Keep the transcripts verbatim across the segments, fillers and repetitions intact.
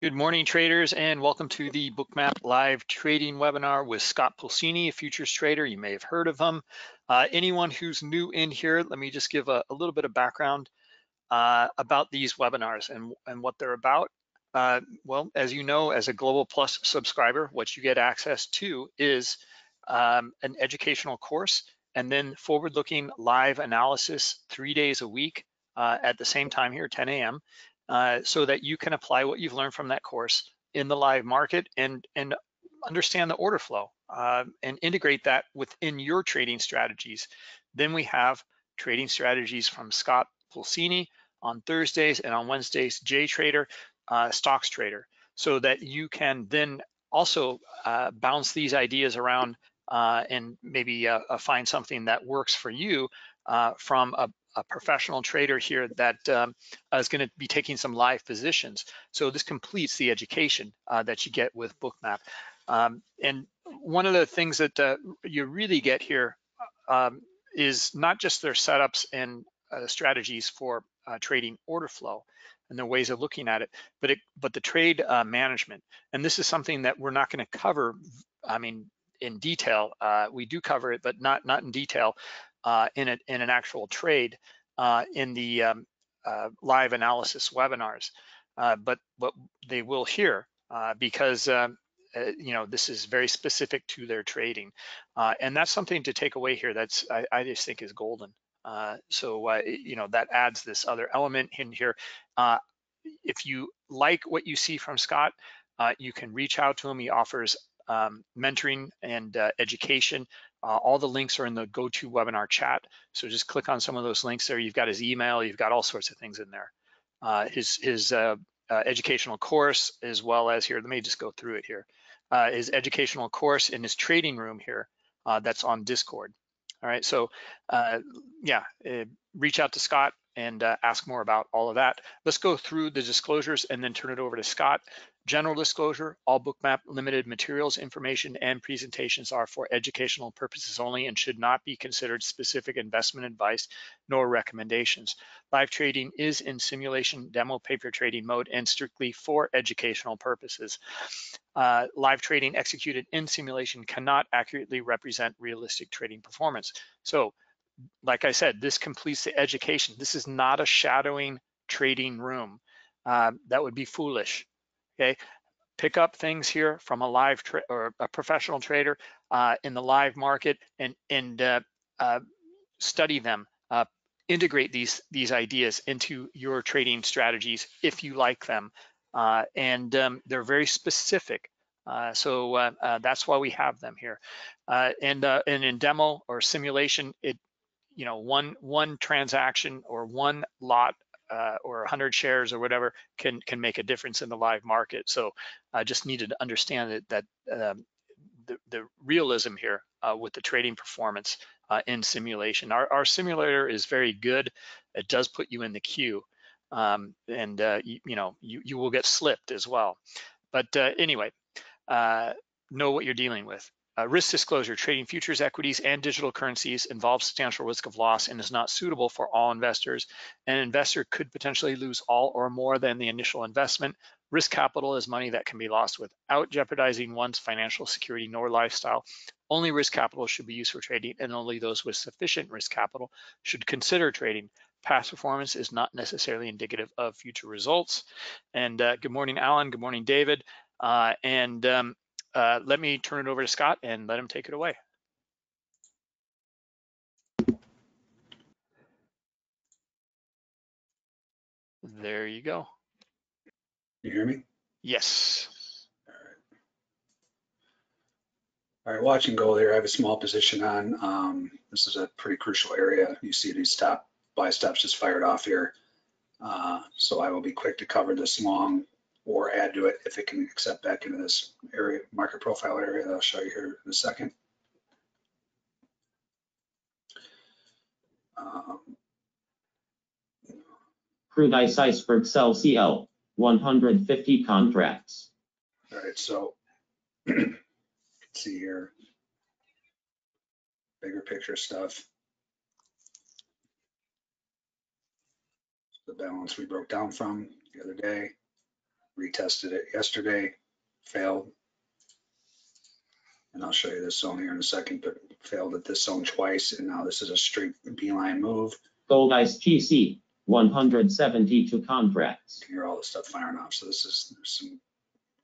Good morning, traders, and welcome to the Bookmap live trading webinar with Scott Pulcini, a futures trader. You may have heard of him. Uh, anyone who's new in here, let me just give a, a little bit of background uh, about these webinars and, and what they're about. Uh, well, as you know, as a Global Plus subscriber, what you get access to is um, an educational course and then forward-looking live analysis three days a week uh, at the same time here, ten A M Uh, so that you can apply what you've learned from that course in the live market and, and understand the order flow uh, and integrate that within your trading strategies. Then we have trading strategies from Scott Pulcini on Thursdays, and on Wednesdays, JTrader, uh, Stocks Trader, so that you can then also uh, bounce these ideas around uh, and maybe uh, find something that works for you uh, from a A professional trader here that um, is going to be taking some live positions. So this completes the education uh, that you get with Bookmap. Um, and one of the things that uh, you really get here um, is not just their setups and uh, strategies for uh, trading order flow and their ways of looking at it, but it, but the trade uh, management. And this is something that we're not going to cover. I mean, in detail, uh, we do cover it, but not not in detail. Uh, in, a, in an actual trade uh, in the um, uh, live analysis webinars, uh, but but they will hear uh, because uh, uh, you know, this is very specific to their trading, uh, and that's something to take away here. That's I, I just think is golden. Uh, so uh, you know, that adds this other element in here. Uh, if you like what you see from Scott, uh, you can reach out to him. He offers um, mentoring and uh, education. Uh, all the links are in the GoTo webinar chat, so just click on some of those links there. You've got his email, you've got all sorts of things in there. Uh, his his uh, uh, educational course, as well as here, let me just go through it here. Uh, his educational course in his trading room here, uh, that's on Discord. All right, so uh, yeah, uh, reach out to Scott and uh, ask more about all of that. Let's go through the disclosures and then turn it over to Scott. General disclosure, all Bookmap limited materials, information, and presentations are for educational purposes only and should not be considered specific investment advice nor recommendations. Live trading is in simulation demo paper trading mode and strictly for educational purposes. Uh, live trading executed in simulation cannot accurately represent realistic trading performance. So, like I said, this completes the education. This is not a shadowing trading room. Uh, that would be foolish. Okay, pick up things here from a live tra or a professional trader uh, in the live market and and uh, uh, study them. Uh, integrate these these ideas into your trading strategies if you like them, uh, and um, they're very specific. Uh, so uh, uh, that's why we have them here. Uh, and uh, and in demo or simulation, it you know one one transaction or one lot. Uh, or one hundred shares or whatever can can make a difference in the live market. So I uh, just needed to understand it, that um, the, the realism here uh, with the trading performance uh, in simulation. Our, our simulator is very good. It does put you in the queue, um, and uh, you, you know you you will get slipped as well. But uh, anyway, uh, know what you're dealing with. Uh, risk disclosure, trading futures, equities, and digital currencies involves substantial risk of loss and is not suitable for all investors. An investor could potentially lose all or more than the initial investment. Risk capital is money that can be lost without jeopardizing one's financial security nor lifestyle. Only risk capital should be used for trading, and only those with sufficient risk capital should consider trading. Past performance is not necessarily indicative of future results. And uh, good morning, Alan. Good morning, David. Uh, and um, Uh, let me turn it over to Scott and let him take it away. There you go. You hear me? Yes. All right. All right, watch and go there. I have a small position on. Um, this is a pretty crucial area. You see these stop buy stops just fired off here. Uh, so I will be quick to cover this long, or add to it if it can accept back into this area, market profile area that I'll show you here in a second. Um, Crude Ice Iceberg Sell C L, one hundred fifty contracts. All right, so let's see here, bigger picture stuff. The balance we broke down from the other day. retested it yesterday, failed. And I'll show you this zone here in a second, but failed at this zone twice. And now this is a straight beeline move. Gold Ice T C, one hundred seventy-two contracts. You can hear all this stuff firing off. So this is some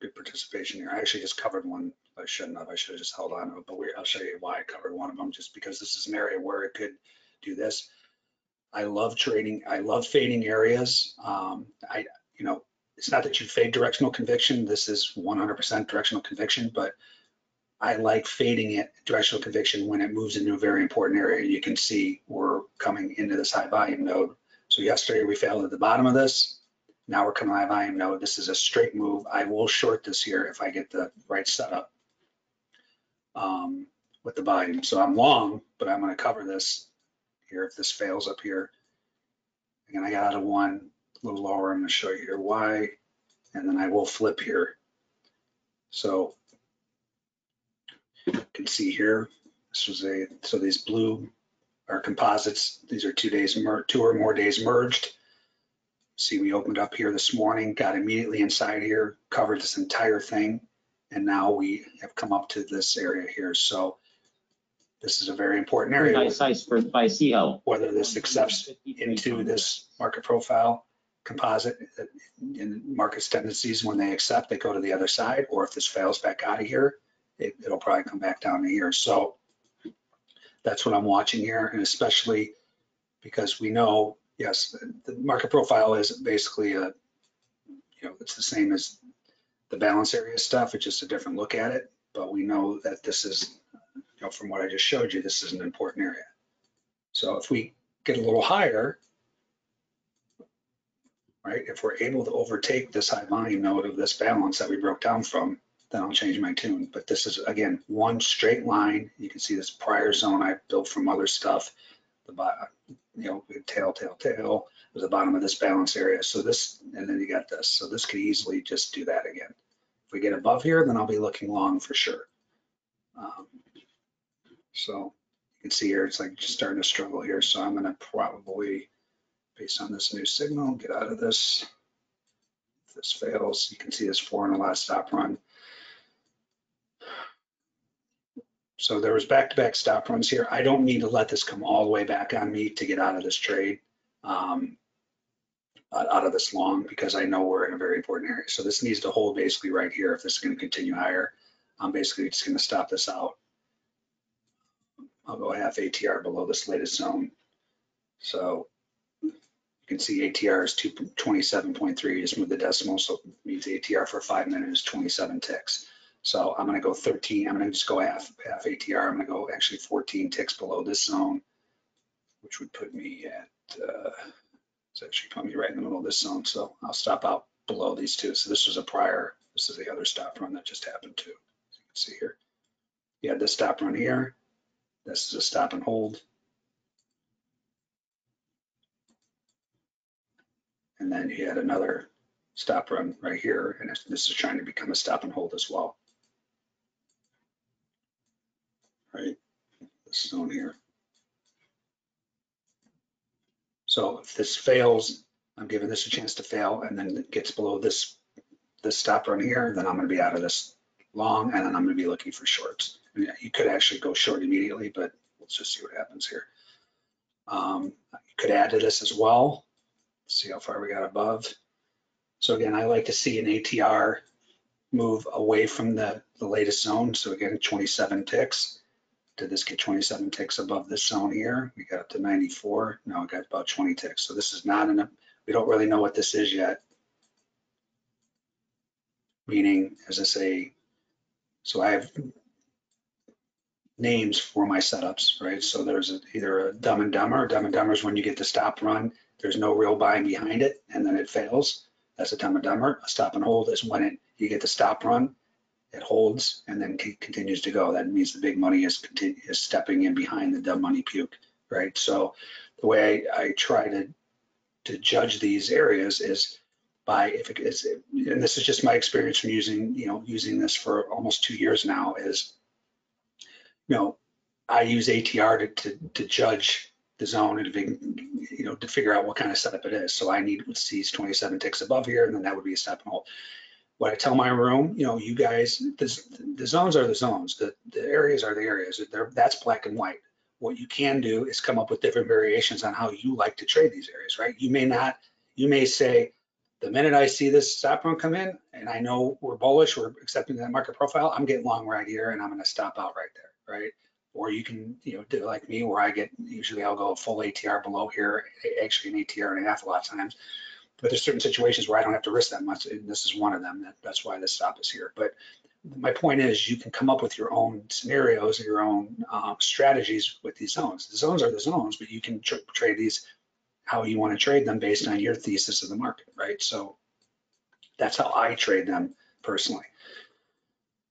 good participation here. I actually just covered one. I shouldn't have. I should have just held on to it, but we, I'll show you why I covered one of them, just because this is an area where it could do this. I love trading. I love fading areas. Um, I, you know, it's not that you fade directional conviction. This is one hundred percent directional conviction, but I like fading it directional conviction when it moves into a very important area. You can see we're coming into this high volume node. So yesterday we failed at the bottom of this. Now we're coming high volume node. This is a straight move. I will short this here if I get the right setup um, with the volume. So I'm long, but I'm going to cover this here if this fails up here. Again, I got out of one, a little lower. I'm going to show you here why, and then I will flip here. So you can see here, this was a, so these blue are composites. These are two days, two or more days merged. See, we opened up here this morning, got immediately inside here, covered this entire thing, and now we have come up to this area here. So this is a very important area. Nice iceberg by C L. Whether this accepts into this market profile composite in markets tendencies, when they accept, they go to the other side, or if this fails back out of here, It, it'll probably come back down to here. So that's what I'm watching here, and especially because we know, yes, the market profile is basically a, you know, it's the same as the balance area stuff. It's just a different look at it, but we know that this is, you know, from what I just showed you, this is an important area. So if we get a little higher, right, if we're able to overtake this high volume node of this balance that we broke down from, then I'll change my tune. But this is, again, one straight line. You can see this prior zone I built from other stuff, the bottom, you know, tail, tail, tail, was the bottom of this balance area. So this, and then you got this. So this could easily just do that again. If we get above here, then I'll be looking long for sure. Um, so you can see here, it's like just starting to struggle here. So I'm gonna probably, based on this new signal, get out of this. If this fails, you can see this four and a last stop run. So there was back-to-back stop runs here. I don't need to let this come all the way back on me to get out of this trade, um, out of this long, because I know we're in a very important area. So this needs to hold basically right here. If this is going to continue higher, I'm basically just going to stop this out. I'll go half A T R below this latest zone. So you can see A T R is two twenty-seven point three. You just move the decimal, so it means A T R for five minutes is twenty-seven ticks. So I'm going to go thirteen, I'm going to just go half, half A T R. I'm going to go actually fourteen ticks below this zone, which would put me at, uh, it's actually put me right in the middle of this zone. So I'll stop out below these two. So this was a prior, this is the other stop run that just happened too. As you can see here, you had this stop run here. This is a stop and hold. And then you had another stop run right here. And this is trying to become a stop and hold as well. Right, this zone here. So if this fails, I'm giving this a chance to fail, and then it gets below this this stop run here, then I'm going to be out of this long, and then I'm going to be looking for shorts. And you could actually go short immediately, but let's just see what happens here. Um, you could add to this as well. Let's see how far we got above. So again, I like to see an A T R move away from the, the latest zone. So again, twenty-seven ticks. Did this get twenty-seven ticks above this zone here? We got up to ninety-four. Now we got about twenty ticks. So this is not enough. We don't really know what this is yet. Meaning, as I say, so I have names for my setups, right? So there's a, either a dumb and dumber. Dumb and dumber is when you get the stop run. There's no real buying behind it, and then it fails. That's a dumb and dumber. A stop and hold is when it, you get the stop run. It holds and then continues to go. That means the big money is is stepping in behind the dumb money puke, right? So the way I, I try to to judge these areas is by if it is, and this is just my experience from using, you know, using this for almost two years now, is, you know, I use A T R to to, to judge the zone and to, you know, to figure out what kind of setup it is. So I need to seize twenty-seven ticks above here, and then that would be a stop and hold. what I tell my room, you know, you guys, this, the zones are the zones, the, the areas are the areas. They're, that's black and white. What you can do is come up with different variations on how you like to trade these areas, right? You may not, you may say, the minute I see this stop run come in, and I know we're bullish, we're accepting that market profile, I'm getting long right here, and I'm going to stop out right there, right? Or you can, you know, do like me, where I get, usually I'll go full A T R below here, actually an A T R and a half a lot of times. But there's certain situations where I don't have to risk that much, and this is one of them. That, that's why this stop is here. But my point is, you can come up with your own scenarios, your own um, strategies with these zones. The zones are the zones, but you can tr trade these how you want to trade them based on your thesis of the market, right? So that's how I trade them personally.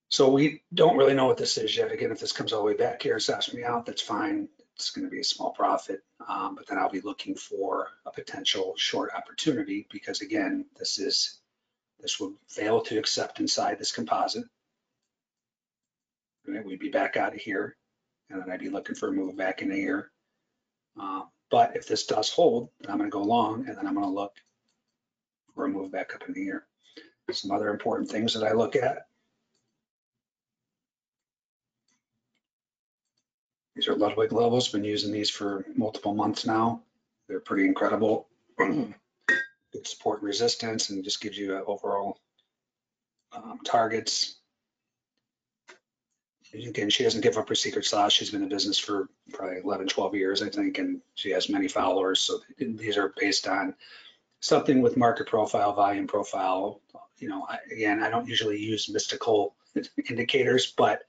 So we don't really know what this is yet. Again, if this comes all the way back here, stops me out, that's fine. It's going to be a small profit, um, but then I'll be looking for a potential short opportunity, because again, this is, this would fail to accept inside this composite. Right? We'd be back out of here, and then I'd be looking for a move back into here. Uh, but if this does hold, then I'm going to go long, and then I'm going to look for a move back up in the air. Some other important things that I look at. These are Ludwig levels, been using these for multiple months now. They're pretty incredible. Good support and resistance, and just gives you an overall um, targets. Again, she doesn't give up her secret sauce. She's been in business for probably eleven, twelve years, I think, and she has many followers. So these are based on something with market profile, volume profile. You know, I, again, I don't usually use mystical indicators, but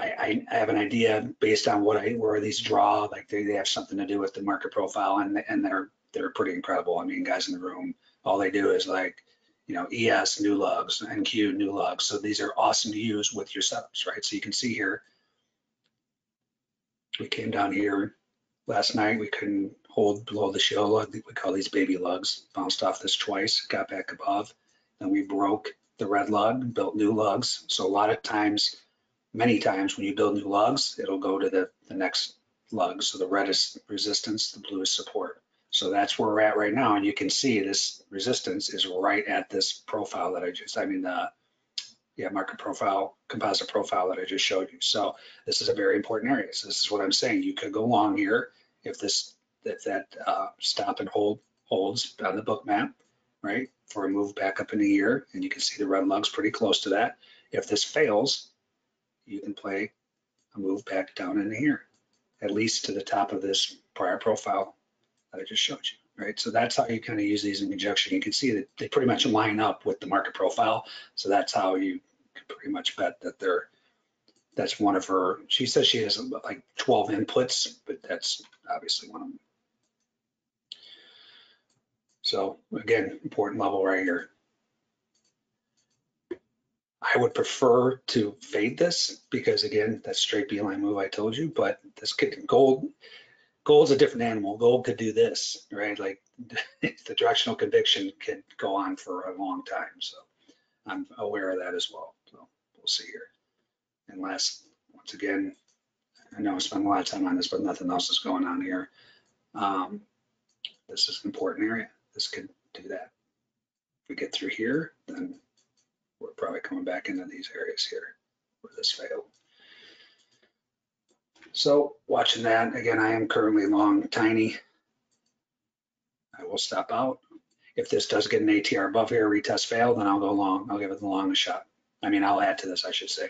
I, I have an idea based on what I where these draw, like they, they have something to do with the market profile, and and they're they're pretty incredible. I mean, guys in the room, all they do is like, you know, E S new lugs, N Q new lugs. So these are awesome to use with your setups, right? So you can see here, we came down here last night. We couldn't hold below the show lug. We call these baby lugs. Bounced off this twice, got back above, then we broke the red lug, built new lugs. So a lot of times. Many times when you build new lugs, it'll go to the, the next lug. So the red is resistance, the blue is support. So that's where we're at right now. And you can see this resistance is right at this profile that I just, I mean, the yeah, market profile, composite profile that I just showed you. So this is a very important area. So this is what I'm saying. You could go long here if this, if that uh, stop and hold holds on the book map, right? For a move back up in the year. And you can see the red lugs pretty close to that. If this fails, you can play a move back down into here, at least to the top of this prior profile that I just showed you, right? So that's how you kind of use these in conjunction. You can see that they pretty much line up with the market profile. So that's how you can pretty much bet that they're, that's one of her, she says she has like twelve inputs, but that's obviously one of them. So again, important level right here. I would prefer to fade this because, again, that straight B-line move I told you, but this could, gold, gold's a different animal. Gold could do this, right? Like the directional conviction could go on for a long time. So I'm aware of that as well. So we'll see here. And last, once again, I know I spend a lot of time on this, but nothing else is going on here. Um, this is an important area. This could do that. If we get through here, then we're probably coming back into these areas here where this failed. So watching that, again, I am currently long tiny. I will stop out. If this does get an A T R above here, retest fail, then I'll go long. I'll give it the long a shot. I mean, I'll add to this, I should say.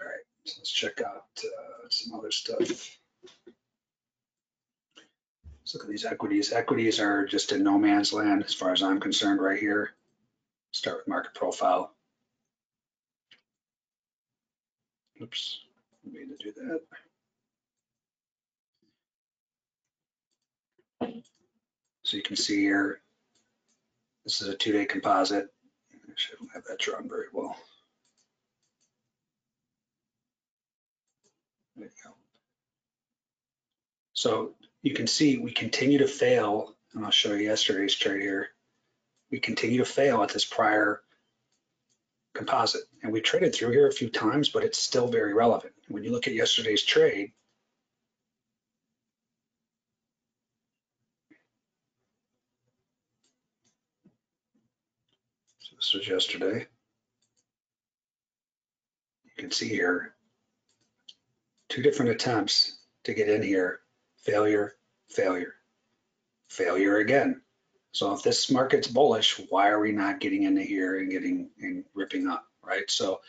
All right, so let's check out uh, some other stuff. Let's look at these equities. Equities are just in no man's land as far as I'm concerned right here. Start with market profile. Oops, I need to do that. So you can see here, this is a two-day composite. Actually, I don't have that drawn very well. There you go. So you can see we continue to fail, and I'll show you yesterday's trade here. We continue to fail at this prior composite. And we traded through here a few times, but it's still very relevant. When you look at yesterday's trade, so this This was yesterday. You can see here, two different attempts to get in here, failure, failure, failure again. So if this market's bullish, why are we not getting into here and getting and ripping up, right? So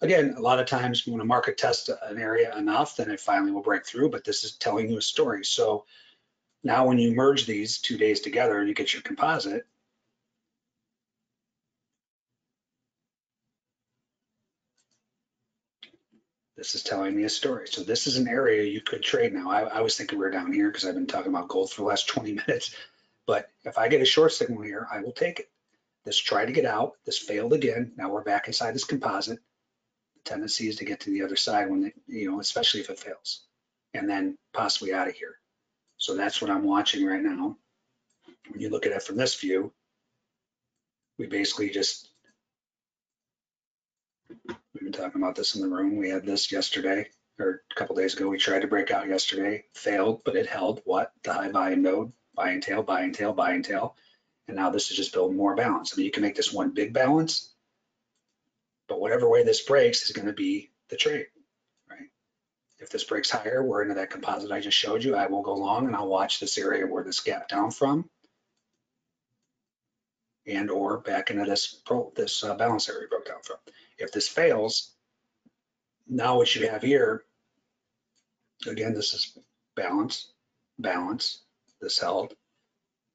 again, a lot of times when a market tests an area enough, then it finally will break through, but this is telling you a story. So now when you merge these two days together and you get your composite, this is telling me a story. So this is an area you could trade now. I, I was thinking we were down here because I've been talking about gold for the last twenty minutes. But if I get a short signal here, I will take it. This tried to get out. This failed again. Now we're back inside this composite. The tendency is to get to the other side when, it, you know, especially if it fails, and then possibly out of here. So that's what I'm watching right now. When you look at it from this view, we basically just, we've been talking about this in the room. We had this yesterday, or a couple days ago. We tried to break out yesterday, failed, but it held what? The high volume node, buying tail, buying tail, buying tail. And now this is just building more balance. I mean, you can make this one big balance, but whatever way this breaks is going to be the trade, right? If this breaks higher, we're into that composite I just showed you. I will go long and I'll watch this area where this gap down from, and or back into this pro, this uh, balance area we broke down from. If this fails, now what you have here, again, this is balance, balance, this held.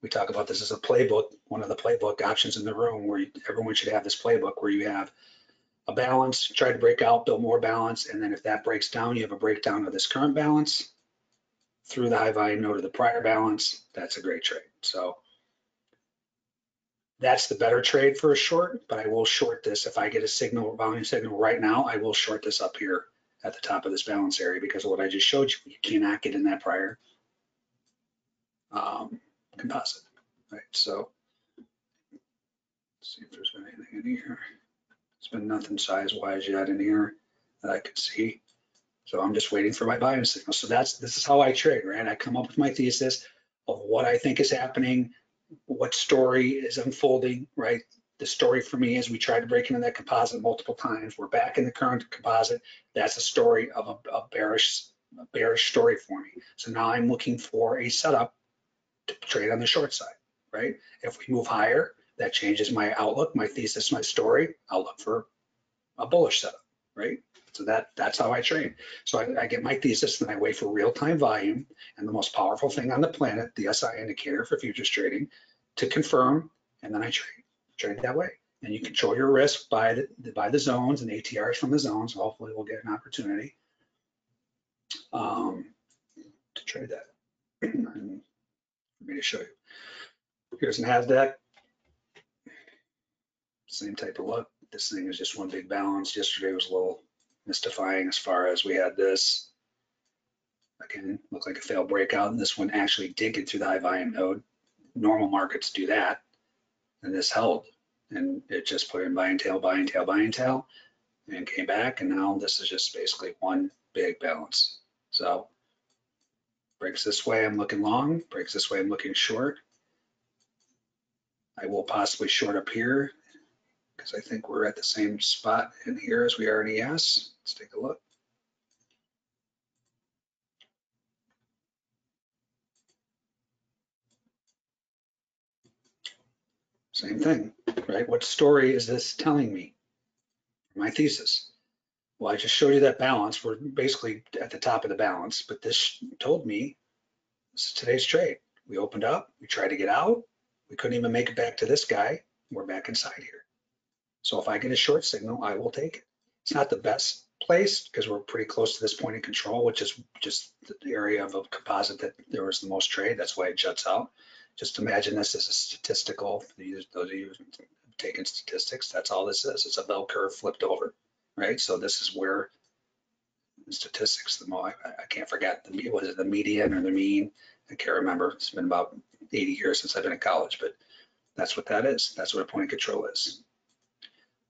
We talk about this as a playbook, one of the playbook options in the room where you, everyone should have this playbook where you have a balance, try to break out, build more balance, and then if that breaks down, you have a breakdown of this current balance through the high volume node of the prior balance. That's a great trade. So that's the better trade for a short, but I will short this. If I get a signal, volume signal right now, I will short this up here at the top of this balance area because of what I just showed you. You cannot get in that prior um, composite, right? So let's see if there's been anything in here. There's been nothing size-wise yet in here that I can see. So I'm just waiting for my volume signal. So that's, this is how I trade, right? I come up with my thesis of what I think is happening, what story is unfolding, right? The story for me is we tried to break into that composite multiple times. We're back in the current composite. That's a story of a, a bearish a bearish story for me. So now I'm looking for a setup to trade on the short side, right? If we move higher, that changes my outlook, my thesis, my story. I'll look for a bullish setup, right? So that, that's how I trade. So I, I get my thesis, and I wait for real-time volume and the most powerful thing on the planet, the S I indicator for futures trading, to confirm, and then I trade. Trade that way. And you control your risk by the, by the zones and A T Rs from the zones. Hopefully we'll get an opportunity um, to trade that. And for me to show you. Here's NASDAQ. Same type of look. This thing is just one big balance. Yesterday was a little mystifying as far as we had this, again, look like a failed breakout, and this one actually did get through the high volume node. Normal markets do that, and this held, and it just put in buying tail, buying tail, buying tail, and came back, and now this is just basically one big balance. So breaks this way, I'm looking long, breaks this way, I'm looking short. I will possibly short up here, because I think we're at the same spot in here as we are in E S. Let's take a look. Same thing, right? What story is this telling me? My thesis. Well, I just showed you that balance. We're basically at the top of the balance, but this told me this is today's trade. We opened up, we tried to get out. We couldn't even make it back to this guy. We're back inside here. So if I get a short signal, I will take it. It's not the best place because we're pretty close to this point of control, which is just the area of a composite that there was the most trade. That's why it juts out. Just imagine this as a statistical, those of you taking statistics, that's all this is. It's a bell curve flipped over, right? So this is where the statistics, the more, I, I can't forget, the, was it the median or the mean? I can't remember. It's been about eighty years since I've been in college, but that's what that is. That's what a point of control is.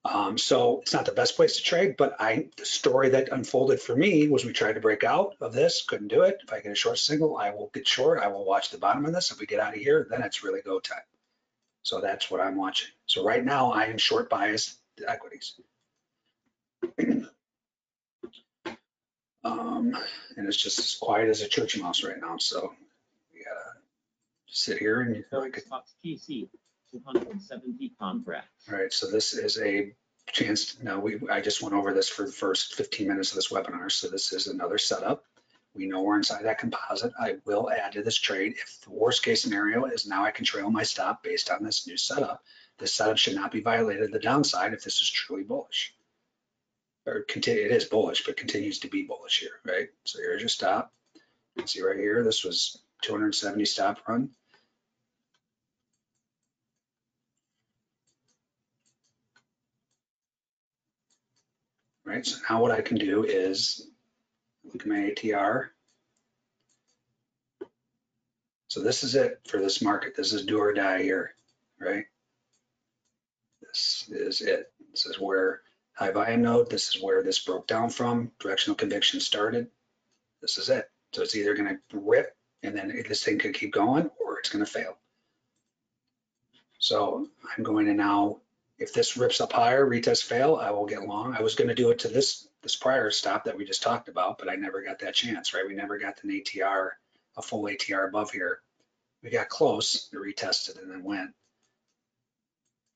Um, so it's not the best place to trade, but I, the story that unfolded for me was we tried to break out of this, couldn't do it. If I get a short signal, I will get short. I will watch the bottom of this. If we get out of here, then it's really go time. So that's what I'm watching. So right now I am short biased equities. Um, and it's just as quiet as a church mouse right now. So we gotta sit here and like T C two hundred seventy contract. All right, so this is a chance. Now we I just went over this for the first fifteen minutes of this webinar. So this is another setup. We know we're inside that composite. I will add to this trade. If the worst case scenario is now I can trail my stop based on this new setup. This setup should not be violated to the downside if this is truly bullish. Or continue, it is bullish, but continues to be bullish here, right? So here's your stop. You can see right here, this was two hundred seventy stop run. Right, so now what I can do is look at my A T R. So this is it for this market. This is do or die here, right? This is it. This is where high volume node, this is where this broke down from, directional conviction started. This is it. So it's either gonna rip and then this thing could keep going or it's gonna fail. So I'm going to now, if this rips up higher, retest fail, I will get long. I was gonna do it to this this prior stop that we just talked about, but I never got that chance, right? We never got an A T R, a full A T R above here. We got close, it retested and then went.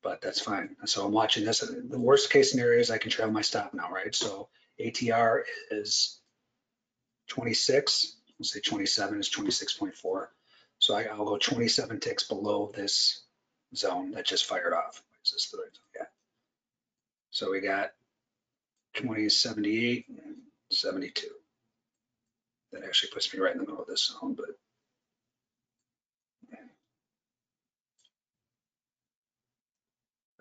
But that's fine. So I'm watching this. The worst case scenario is I can trail my stop now, right? So A T R is twenty-six. Let's say twenty-seven is twenty-six point four. So I, I'll go twenty-seven ticks below this zone that just fired off. Is this the right zone? Yeah. So we got twenty, seventy-eight, seventy-two. That actually puts me right in the middle of this zone, but.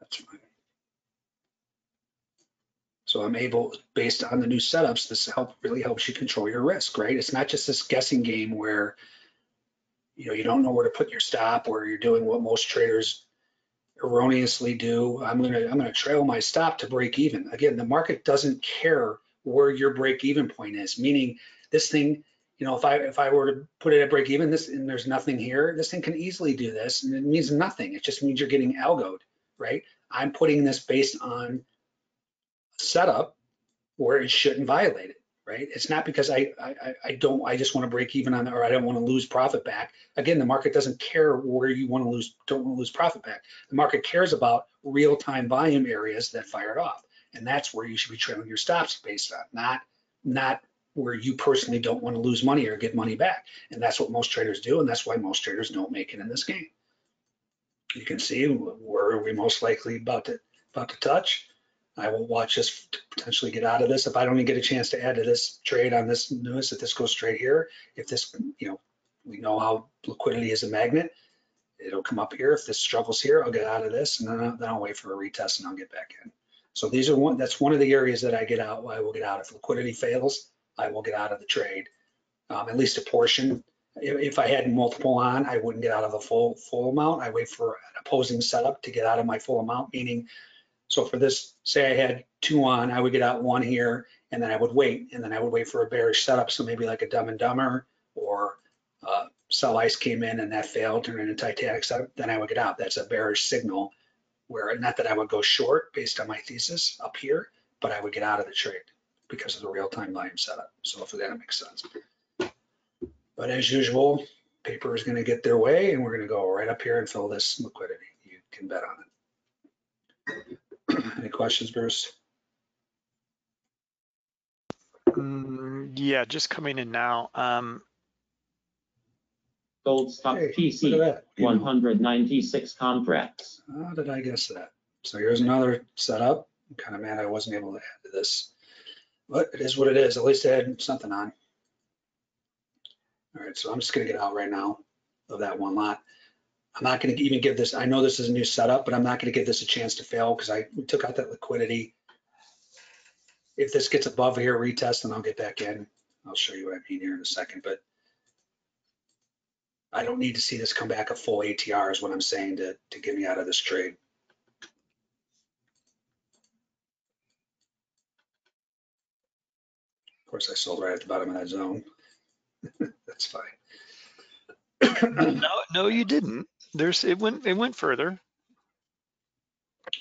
That's fine. So I'm able, based on the new setups, this help really helps you control your risk, right? It's not just this guessing game where, you know, you don't know where to put your stop, or you're doing what most traders erroneously do. I'm gonna I'm gonna trail my stop to break even. Again, the market doesn't care where your break even point is. Meaning, this thing, you know, if I if I were to put it at break even, this and there's nothing here, this thing can easily do this, and it means nothing. It just means you're getting algoed, right? I'm putting this based on setup where it shouldn't violate it, right? It's not because I I, I don't, I just want to break even on, or I don't want to lose profit back. Again, the market doesn't care where you want to lose, don't want to lose profit back. The market cares about real-time volume areas that fired off. And that's where you should be trailing your stops based on, not, not where you personally don't want to lose money or get money back. And that's what most traders do. And that's why most traders don't make it in this game. You can see where we most likely about to about to touch. I will watch this to potentially get out of this. If I don't even get a chance to add to this trade on this news, if this goes straight here, if this, you know, we know how liquidity is a magnet, it'll come up here. If this struggles here, I'll get out of this, and then I'll, then I'll wait for a retest and I'll get back in. So these are one, that's one of the areas that I get out, I will get out. If liquidity fails, I will get out of the trade, um, at least a portion. If I had multiple on, I wouldn't get out of the full full amount. I wait for an opposing setup to get out of my full amount, meaning, so for this, say I had two on, I would get out one here, and then I would wait, and then I would wait for a bearish setup, so maybe like a Dumb and Dumber, or uh, Sell Ice came in and that failed, turned into Titanic setup, then I would get out. That's a bearish signal, where not that I would go short based on my thesis up here, but I would get out of the trade because of the real-time volume setup. So hopefully that makes sense. But as usual, paper is going to get their way, and we're going to go right up here and fill this liquidity. You can bet on it. Any questions, Bruce? Mm, yeah, just coming in now. Um, Gold stock hey, P C, one hundred ninety-six contracts. How did I guess that? So here's another setup. I'm kind of mad I wasn't able to add to this. But it is what it is. At least I had something on. All right, so I'm just gonna get out right now of that one lot. I'm not gonna even give this, I know this is a new setup, but I'm not gonna give this a chance to fail because I took out that liquidity. If this gets above here, retest, and I'll get back in. I'll show you what I mean here in a second, but I don't need to see this come back a full A T R is what I'm saying to, to get me out of this trade. Of course, I sold right at the bottom of that zone. That's fine. no, no, you didn't. There's it went it went further.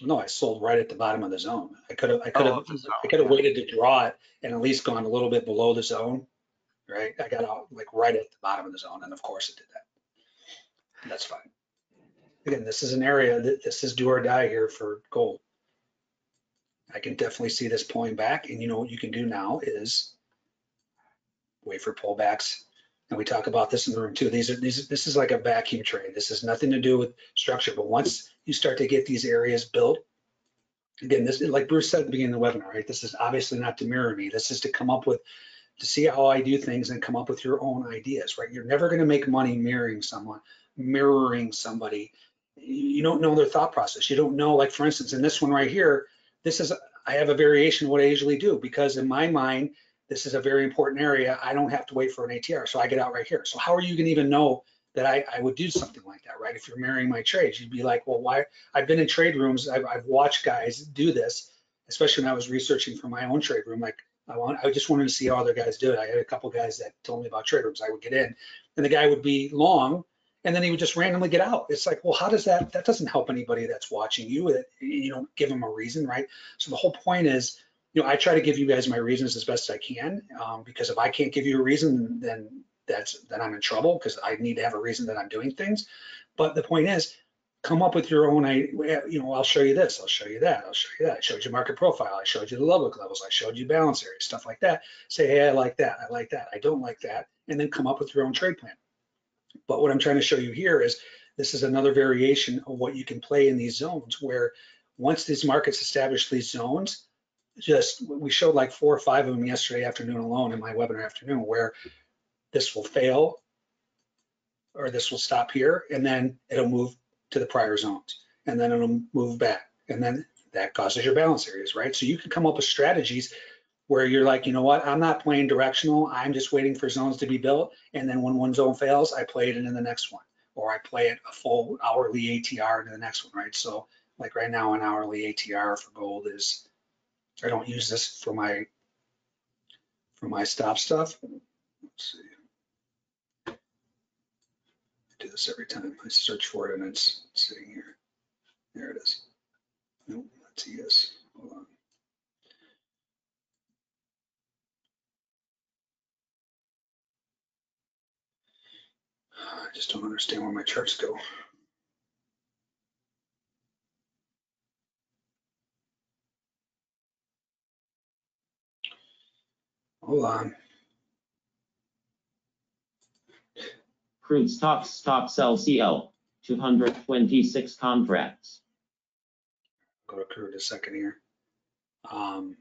No, I sold right at the bottom of the zone. I could have, I could have, oh, I could have waited to draw it and at least gone a little bit below the zone, right? I got out like right at the bottom of the zone, and of course it did that. That's fine. Again, this is an area that this is do or die here for gold. I can definitely see this pulling back, and you know what you can do now is wait for pullbacks. And we talk about this in the room too. These are these. This is like a vacuum trade. This has nothing to do with structure. But once you start to get these areas built, again, this like Bruce said at the beginning of the webinar, right? This is obviously not to mirror me. This is to come up with, to see how I do things and come up with your own ideas, right? You're never going to make money mirroring someone, mirroring somebody. You don't know their thought process. You don't know, like for instance, in this one right here, this is I have a variation of what I usually do because in my mind, this is a very important area. I don't have to wait for an A T R, so I get out right here. So how are you gonna even know that I, I would do something like that, right? If you're mirroring my trades, you'd be like, well, why? I've been in trade rooms, I've, I've watched guys do this, especially when I was researching for my own trade room. Like I want, I just wanted to see how other guys do it. I had a couple guys that told me about trade rooms. I would get in, and the guy would be long, and then he would just randomly get out. It's like, well, how does that? That doesn't help anybody that's watching you. You don't give them a reason, right? So the whole point is, you know, I try to give you guys my reasons as best I can, um, because if I can't give you a reason, then that's then I'm in trouble because I need to have a reason that I'm doing things. But the point is, come up with your own. I, you know, I'll show you this, I'll show you that, I'll show you that. I showed you market profile, I showed you the Ludwig levels, I showed you balance areas, stuff like that. Say, hey, I like that, I like that, I don't like that, and then come up with your own trade plan. But what I'm trying to show you here is this is another variation of what you can play in these zones. Where once these markets establish these zones. Just we showed like four or five of them yesterday afternoon alone in my webinar afternoon where this will fail or this will stop here and then it'll move to the prior zones and then it'll move back and then that causes your balance areas, right? So you can come up with strategies where you're like, you know what, I'm not playing directional, I'm just waiting for zones to be built, and then when one zone fails, I play it into the next one, or I play it a full hourly A T R into the next one, right? So like right now an hourly A T R for gold is, I don't use this for my for my stop stuff. Let's see. I do this every time I search for it, and it's sitting here. There it is. Nope, that's E S. Hold on. I just don't understand where my charts go. Hold on. Crude stocks, stocks L C L, two hundred twenty-six contracts. Go to crude a second here. Um,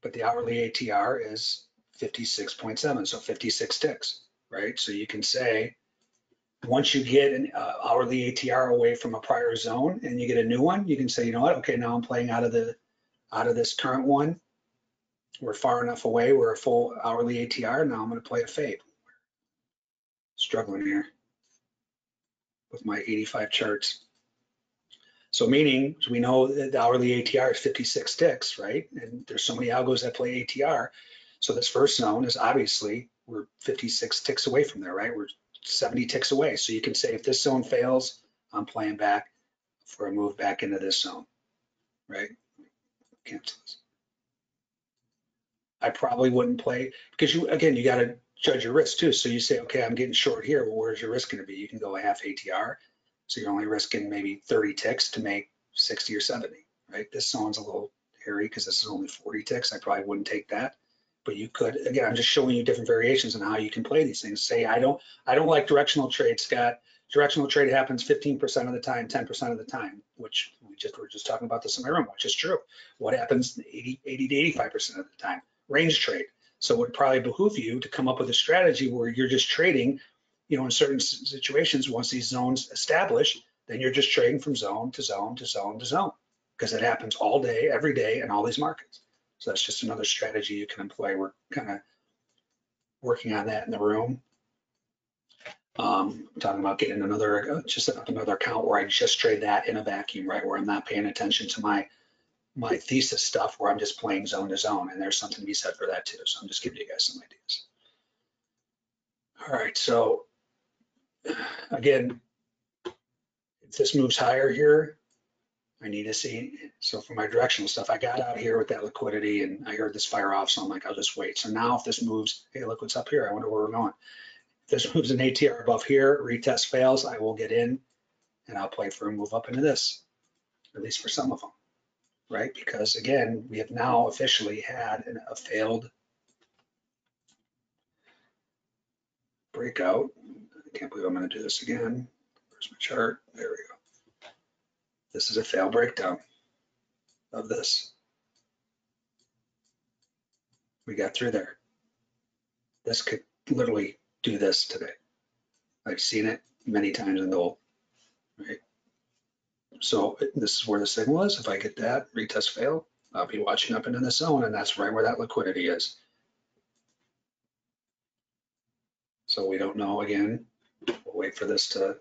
but the hourly A T R is fifty-six point seven, so fifty-six ticks, right? So you can say, once you get an uh, hourly A T R away from a prior zone and you get a new one, you can say, you know what, okay, now I'm playing out of the out of this current one. We're far enough away, we're a full hourly A T R, now I'm gonna play a fade. Struggling here with my eighty-five charts. So meaning, we know that the hourly A T R is fifty-six ticks, right? And there's so many algos that play A T R. So this first zone is obviously, we're fifty-six ticks away from there, right? We're seventy ticks away. So you can say, if this zone fails, I'm playing back for a move back into this zone, right? Cancel this. I probably wouldn't play because you, again, you got to judge your risk too. So you say, okay, I'm getting short here. Well, where's your risk going to be? You can go a half A T R. So you're only risking maybe thirty ticks to make sixty or seventy, right? This zone's a little hairy because this is only forty ticks. I probably wouldn't take that, but you could, again, I'm just showing you different variations on how you can play these things. Say, I don't, I don't like directional trade, Scott. Directional trade happens fifteen percent of the time, ten percent of the time, which we just, we're just talking about this in my room, which is true. What happens eighty, eighty to eighty-five percent of the time? Range trade. So it would probably behoove you to come up with a strategy where you're just trading, you know, in certain situations, once these zones establish, then you're just trading from zone to zone to zone to zone, because it happens all day, every day in all these markets. So that's just another strategy you can employ. We're kind of working on that in the room. Um, I'm talking about getting another, just another account where I just trade that in a vacuum, right? Where I'm not paying attention to my my thesis stuff where I'm just playing zone to zone, and there's something to be said for that too. So I'm just giving you guys some ideas. All right, so again, if this moves higher here, I need to see. So for my directional stuff, I got out here with that liquidity and I heard this fire off. So I'm like, I'll just wait. So now if this moves, hey, look what's up here. I wonder where we're going. If this moves an A T R above here, retest fails, I will get in and I'll play for a move up into this, at least for some of them, right? Because again, we have now officially had an, a failed breakout. I can't believe I'm gonna do this again. Where's my chart? There we go. This is a fail breakdown of this. We got through there. This could literally do this today. I've seen it many times in gold, right? So this is where the signal is. If I get that, retest fail, I'll be watching up into the zone, and that's right where that liquidity is. So we don't know again. We'll wait for this to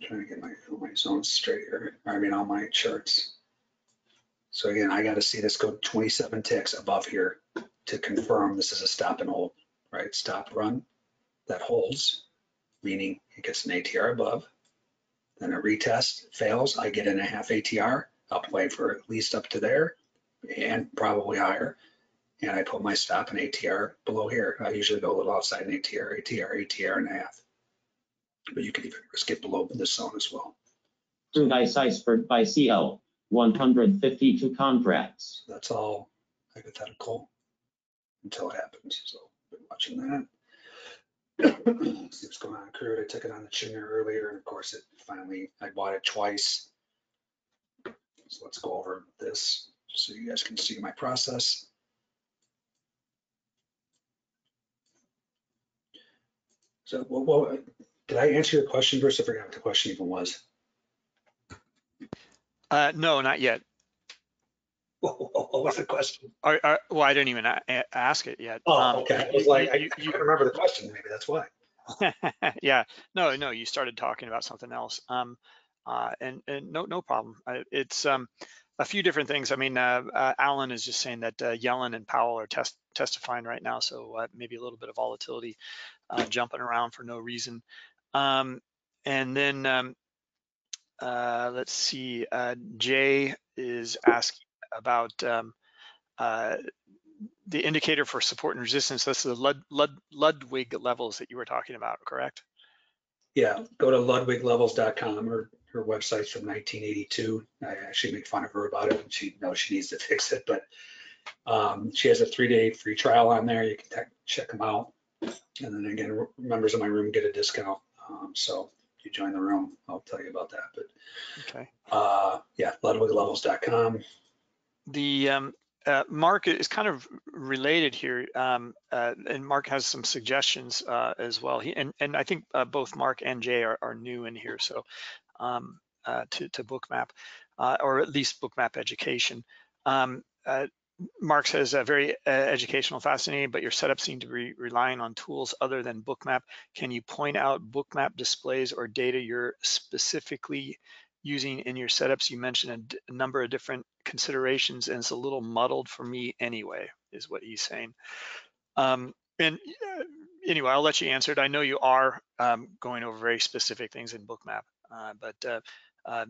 trying to get my, my zones straight here. I mean, on my charts. So again, I got to see this go twenty-seven ticks above here to confirm this is a stop and hold, right? Stop run that holds, meaning it gets an A T R above, then a retest fails. I get in a half A T R, I'll play for at least up to there and probably higher. And I put my stop and A T R below here. I usually go a little outside an A T R, A T R, A T R and a half. But you can even risk it below this zone as well. Two dice iceberg by C L, one hundred fifty-two contracts. So that's all hypothetical until it happens. So been watching that. See what's going on in crude. I took it on the chin there earlier, and of course it finally, I bought it twice. So let's go over this so you guys can see my process. So what, what did I answer your question, Bruce? I forgot what the question even was. Uh, no, not yet. What was the question? Are, are, well, I didn't even ask it yet. Oh, okay. Um, I was like, you, I, you, I can't remember the question. Maybe that's why. Yeah. No, no. You started talking about something else. Um, uh, and and no, no problem. It's um, a few different things. I mean, uh, uh, Alan is just saying that uh, Yellen and Powell are test testifying right now, so uh, maybe a little bit of volatility uh, jumping around for no reason. Um, and then um, uh, let's see. Uh, Jay is asking about um, uh, the indicator for support and resistance. This is the Lud Lud Ludwig levels that you were talking about, correct? Yeah, go to ludwig levels dot com. Her, her website's from nineteen eighty-two. I actually make fun of her about it. She knows she needs to fix it, but um, she has a three-day free trial on there. You can check them out. And then again, members of my room get a discount. Um, so if you join the room, I'll tell you about that. But okay. Uh, yeah, ludwig levels dot com. The um, uh, Mark is kind of related here, um, uh, and Mark has some suggestions uh, as well. He and and I think uh, both Mark and Jay are, are new in here, so um, uh, to to Bookmap, uh, or at least Bookmap education. Um, uh, Mark says, uh, very uh, educational, fascinating, but your setup seemed to be relying on tools other than Bookmap. Can you point out Bookmap displays or data you're specifically using in your setups? You mentioned a, a number of different considerations, and it's a little muddled for me anyway, is what he's saying. Um, and uh, anyway, I'll let you answer it. I know you are um, going over very specific things in Bookmap, uh, but uh, uh,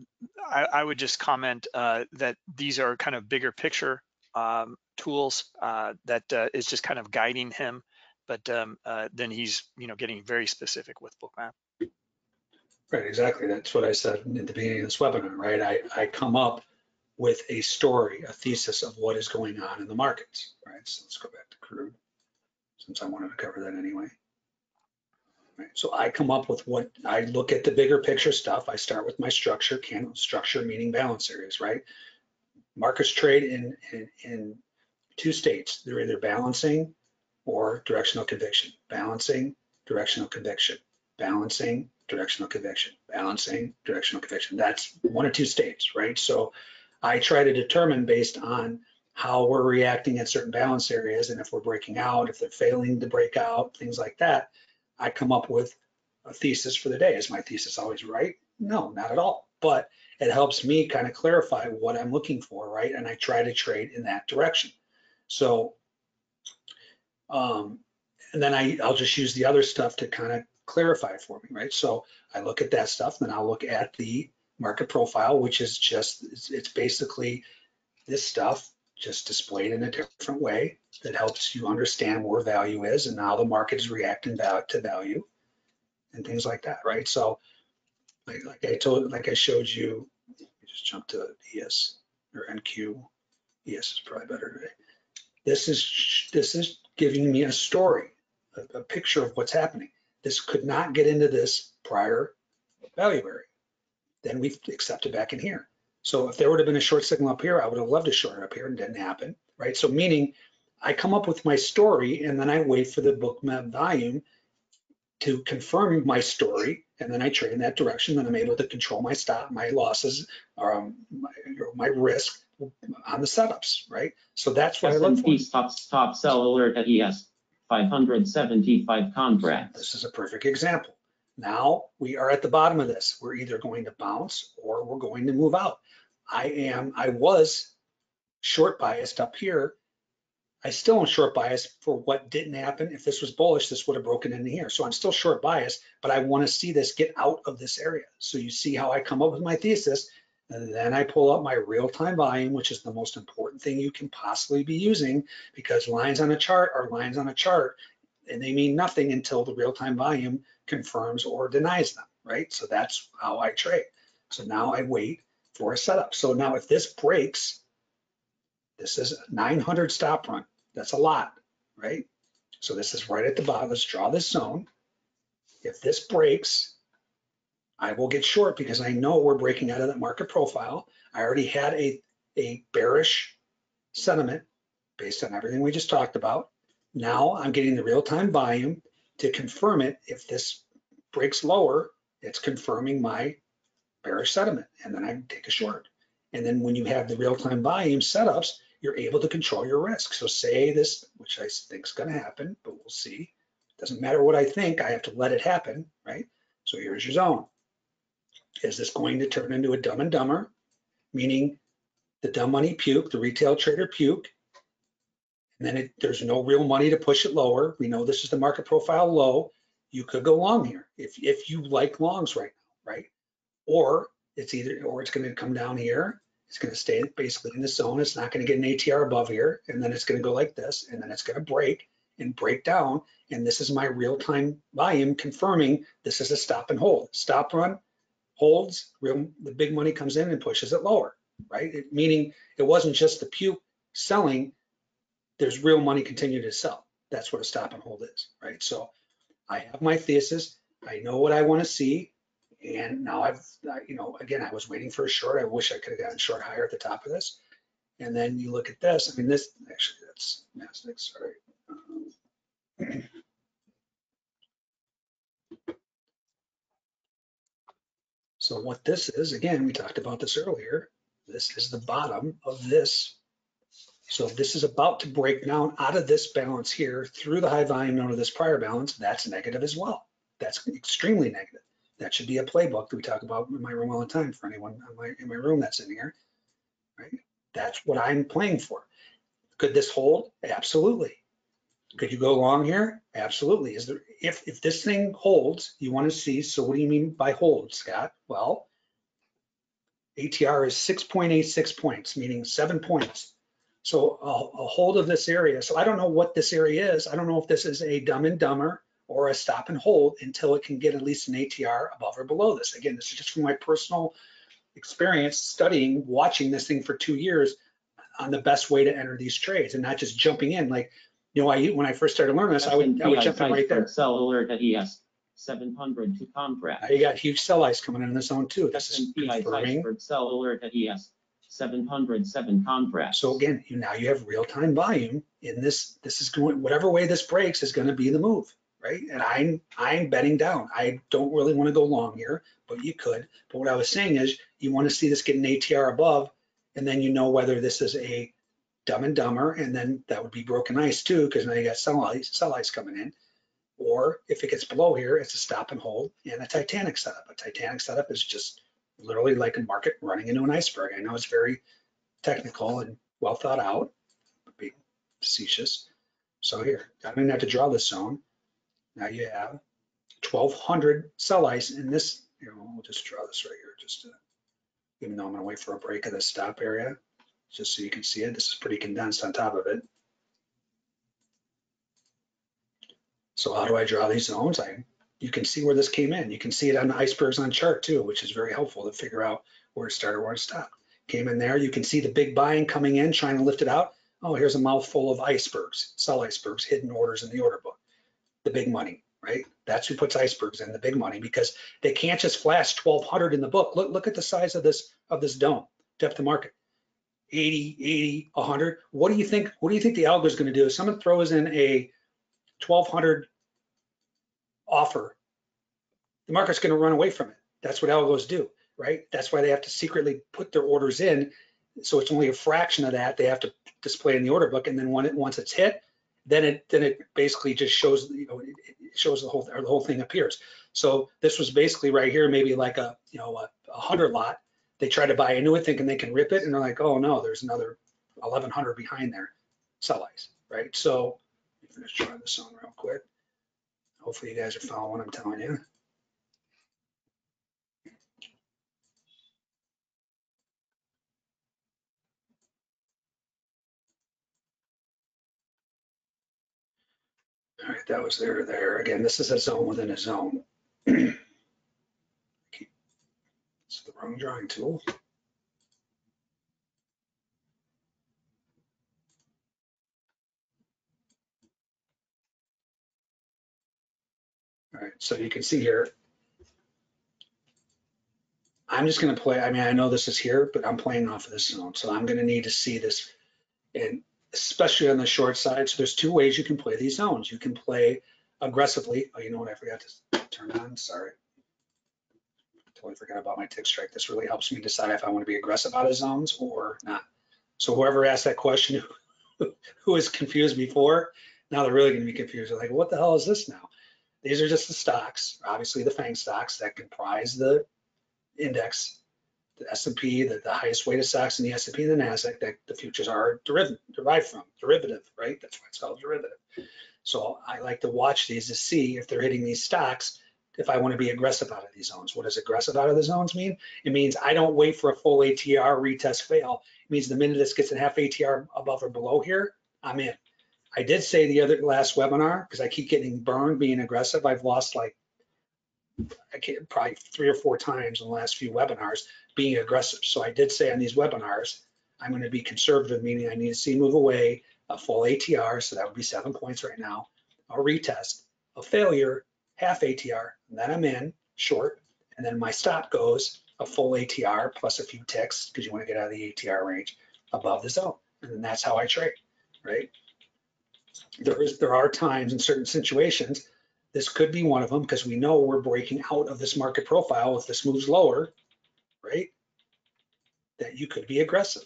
I, I would just comment uh, that these are kind of bigger picture um tools uh that uh, is just kind of guiding him, but um uh then he's, you know, getting very specific with Bookmap. Right, exactly. That's what I said at the beginning of this webinar, right? I i come up with a story, a thesis of what is going on in the markets, right? So let's go back to crude, since I wanted to cover that anyway. Right, so I come up with what I look at the bigger picture stuff. I start with my structure, candle structure, meaning balance areas, right? Markets trade in, in, in two states. They're either balancing or directional conviction. Balancing, directional conviction. Balancing, directional conviction. Balancing, directional conviction. That's one or two states, right? So I try to determine based on how we're reacting at certain balance areas, and if we're breaking out, if they're failing to break out, things like that. I come up with a thesis for the day. Is my thesis always right? No, not at all. But it helps me kind of clarify what I'm looking for, right? And I try to trade in that direction. So, um, and then I, I'll just use the other stuff to kind of clarify for me, right? So I look at that stuff, then I'll look at the market profile, which is just, it's basically this stuff just displayed in a different way that helps you understand where value is and how the market is reacting to value and things like that, right? So like, like I told, like I showed you, let me just jump to E S or N Q. E S is probably better today. This is, this is giving me a story, a, a picture of what's happening. This could not get into this prior value area. Then we've accepted back in here. So if there would have been a short signal up here, I would have loved to short it up here, and didn't happen, right? So meaning I come up with my story and then I wait for the bookmap volume to confirm my story, and then I trade in that direction. Then I'm able to control my stop, my losses, um, my, my risk on the setups, right? So that's what I look for. S and P stop, stop sell alert at E S five hundred seventy-five contracts. This is a perfect example. Now we are at the bottom of this. We're either going to bounce or we're going to move out. I am, I was short biased up here. I still am short biased for what didn't happen. If this was bullish, this would have broken into here. So I'm still short biased, but I want to see this get out of this area. So you see how I come up with my thesis, and then I pull up my real-time volume, which is the most important thing you can possibly be using, because lines on a chart are lines on a chart, and they mean nothing until the real-time volume confirms or denies them, right? So that's how I trade. So now I wait for a setup. So now if this breaks, this is nine hundred stop run. That's a lot, right? So this is right at the bottom. Let's draw this zone. If this breaks, I will get short because I know we're breaking out of that market profile. I already had a, a bearish sentiment based on everything we just talked about. Now I'm getting the real-time volume to confirm it. If this breaks lower, it's confirming my bearish sentiment, and then I take a short. And then when you have the real-time volume setups, you're able to control your risk. So say this, which I think is going to happen, but we'll see. Doesn't matter what I think, I have to let it happen, right? So here's your zone. Is this going to turn into a dumb and dumber, meaning the dumb money puke, the retail trader puke, and then it, there's no real money to push it lower. We know this is the market profile low. You could go long here if, if you like longs right now, right? Or it's either, or it's going to come down here. It's going to stay basically in the zone. It's not going to get an A T R above here, and then it's going to go like this, and then it's going to break and break down. And this is my real-time volume confirming this is a stop and hold. Stop run holds, real, the big money comes in and pushes it lower, right? It, meaning it wasn't just the puke selling. There's real money continuing to sell. That's what a stop and hold is, right? So I have my thesis. I know what I want to see. And now I've, you know, again, I was waiting for a short. I wish I could have gotten short higher at the top of this. And then you look at this. I mean, this actually, that's nasty. Sorry. Um, so what this is, again, we talked about this earlier. This is the bottom of this. So this is about to break down out of this balance here through the high volume node of this prior balance. That's negative as well. That's extremely negative. That should be a playbook that we talk about in my room all the time for anyone in my, in my room that's in here, right? That's what I'm playing for. Could this hold? Absolutely. Could you go long here? Absolutely. Is there, if, if this thing holds, you want to see, so what do you mean by hold, Scott? Well, A T R is six point eight six points, meaning seven points. So a, a hold of this area. So I don't know what this area is. I don't know if this is a dumb and dumber or a stop and hold until it can get at least an A T R above or below this. Again, this is just from my personal experience studying, watching this thing for two years on the best way to enter these trades and not just jumping in. Like, you know, I when I first started learning this, I would, I would jump in right there. Sell alert at E S seven hundred to contract. You got huge sell ice coming in the zone too. This is confirming. Sell alert at E S seven hundred seven contracts. So again, you, now you have real-time volume in this. This is going, whatever way this breaks is going to be the move, right? And I'm, I'm betting down. I don't really want to go long here, but you could. But what I was saying is you want to see this get an A T R above, and then you know whether this is a dumb and dumber, and then that would be broken ice too, because now you got sell ice, sell ice coming in. Or if it gets below here, it's a stop and hold and a Titanic setup. A Titanic setup is just literally like a market running into an iceberg. I know it's very technical and well thought out, but being facetious. So here, I don't even have to draw this zone. Now you have twelve hundred sell ice in this. Here, we'll just draw this right here, just to, even though I'm gonna wait for a break of the stop area, just so you can see it. This is pretty condensed on top of it. So how do I draw these zones? I, you can see where this came in. You can see it on the icebergs on chart too, which is very helpful to figure out where to start or where to stop. Came in there, you can see the big buying coming in, trying to lift it out. Oh, here's a mouthful of icebergs, sell icebergs, hidden orders in the order book. The big money, right? That's who puts icebergs in, the big money, because they can't just flash twelve hundred in the book. Look, look at the size of this of this dome, depth of market, eighty, eighty, one hundred. What do you think? What do you think the algo is going to do? If someone throws in a twelve hundred offer, the market's going to run away from it. That's what algos do, right? That's why they have to secretly put their orders in. So it's only a fraction of that they have to display in the order book, and then when it, once it's hit, then it then it basically just shows, you know, it shows the whole or the whole thing appears. So this was basically right here, maybe like a you know a, a hundred lot. They try to buy into it thinking they can rip it, and they're like, oh no, there's another eleven hundred behind there, sell ice, right? So let's try this on real quick. Hopefully you guys are following what I'm telling you. All right, that was there, there. Again, this is a zone within a zone. It's the wrong drawing tool. All right, so you can see here, I'm just gonna play, I mean, I know this is here, but I'm playing off of this zone. So I'm gonna need to see this, and especially on the short side. So there's two ways you can play these zones. You can play aggressively. Oh, you know what? I forgot to turn on. Sorry. Totally forgot about my tick strike. This really helps me decide if I want to be aggressive out of zones or not. So whoever asked that question, who was confused before, now they're really going to be confused. They're like, what the hell is this now? These are just the stocks, obviously the FANG stocks that comprise the index, the S and P, the, the highest weighted stocks in the S and P and the NASDAQ that the futures are derived, derived from, derivative, right? That's why it's called derivative. So I like to watch these to see if they're hitting these stocks, if I want to be aggressive out of these zones. What does aggressive out of the zones mean? It means I don't wait for a full A T R retest fail. It means the minute this gets a half A T R above or below here, I'm in. I did say the other last webinar, because I keep getting burned being aggressive, I've lost like I can't, probably three or four times in the last few webinars being aggressive. So I did say on these webinars, I'm going to be conservative, meaning I need to see move away a full A T R, so that would be seven points right now, a retest, a failure, half A T R, and then I'm in short, and then my stop goes a full A T R plus a few ticks, because you want to get out of the A T R range above the zone, and then that's how I trade, right? There is, there are times in certain situations, this could be one of them, because we know we're breaking out of this market profile. If this moves lower, right, that you could be aggressive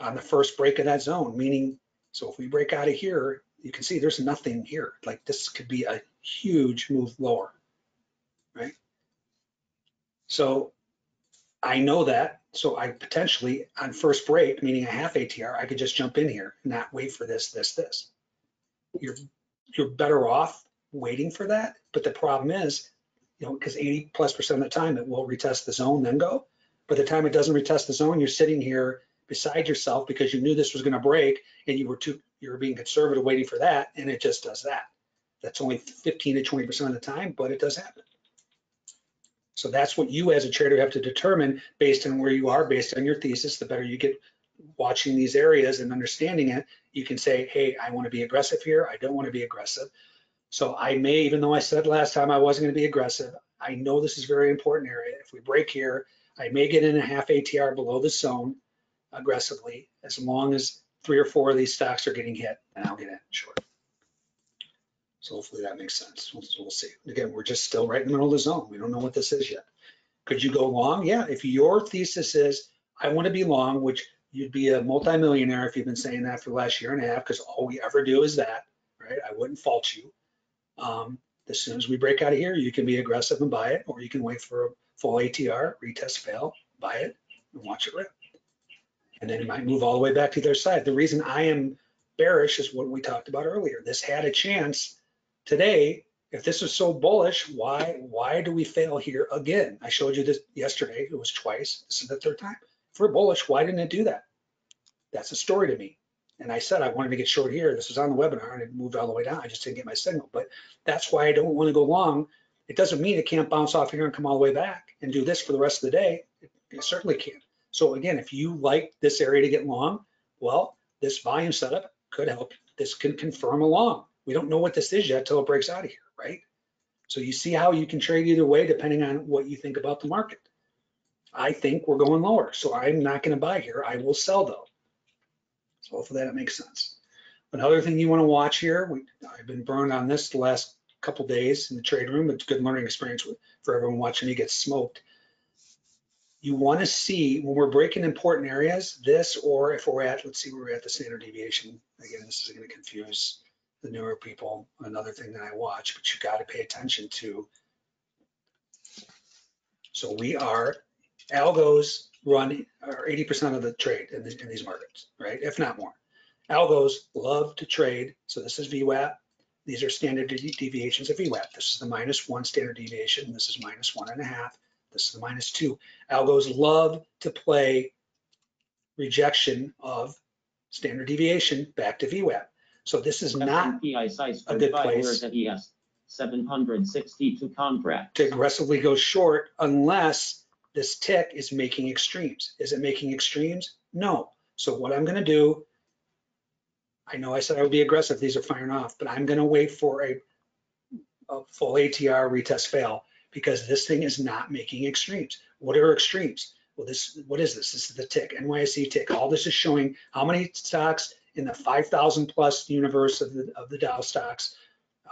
on the first break of that zone, meaning, so if we break out of here, you can see there's nothing here. Like this could be a huge move lower, right? So I know that, so I potentially on first break, meaning a half A T R, I could just jump in here and not wait for this, this, this. You're, you're better off waiting for that, but the problem is, you know, because eighty plus percent of the time it will retest the zone, then go. But the time it doesn't retest the zone, you're sitting here beside yourself because you knew this was going to break, and you were too, you were being conservative waiting for that, and it just does that. That's only fifteen to twenty percent of the time, but it does happen. So that's what you as a trader have to determine based on where you are, based on your thesis. The better you get watching these areas and understanding it, you can say, hey, I want to be aggressive here. I don't want to be aggressive. So I may, even though I said last time I wasn't going to be aggressive, I know this is a very important area. If we break here, I may get in a half A T R below the zone aggressively, as long as three or four of these stocks are getting hit, and I'll get in short. So hopefully that makes sense. We'll, we'll see. Again, we're just still right in the middle of the zone. We don't know what this is yet. Could you go long? Yeah, if your thesis is, I want to be long, which you'd be a multimillionaire if you've been saying that for the last year and a half, because all we ever do is that, right? I wouldn't fault you. Um, as soon as we break out of here, you can be aggressive and buy it, or you can wait for a full A T R, retest fail, buy it, and watch it rip. And then it might move all the way back to the other side. The reason I am bearish is what we talked about earlier. This had a chance today if this is so bullish, why why do we fail here again? I showed you this yesterday. It was twice. This is the third time. If we're bullish, why didn't it do that? That's a story to me. And I said I wanted to get short here. This was on the webinar, and it moved all the way down. I just didn't get my signal. But that's why I don't want to go long. It doesn't mean it can't bounce off here and come all the way back and do this for the rest of the day. It, it certainly can. So again, if you like this area to get long, well, this volume setup could help. This can confirm a long. We don't know what this is yet until it breaks out of here, right? So you see how you can trade either way depending on what you think about the market. I think we're going lower, so I'm not going to buy here. I will sell, though. So hopefully that makes sense. Another thing you want to watch here, we, I've been burned on this the last couple days in the trade room. It's a good learning experience for everyone watching me get smoked. You want to see when we're breaking important areas, this, or if we're at, let's see where we're at the standard deviation. Again, this is going to confuse the newer people, another thing that I watch, but you got to pay attention to. So we are, algos run eighty percent of the trade in, the, in these markets, right? If not more. Algos love to trade. So this is V WAP. These are standard deviations of V WAP. This is the minus one standard deviation. This is minus one and a half. This is the minus two. Algos love to play rejection of standard deviation back to V WAP. So this is not a good place seven sixty-two contract to aggressively go short unless this tick is making extremes. Is it making extremes? No. So what I'm going to do, I know I said I would be aggressive. These are firing off, but I'm going to wait for a, a full A T R retest fail, because this thing is not making extremes. What are extremes? Well, this, what is this? This is the tick, N Y S E tick. All this is showing how many stocks in the five thousand plus universe of the, of the Dow stocks,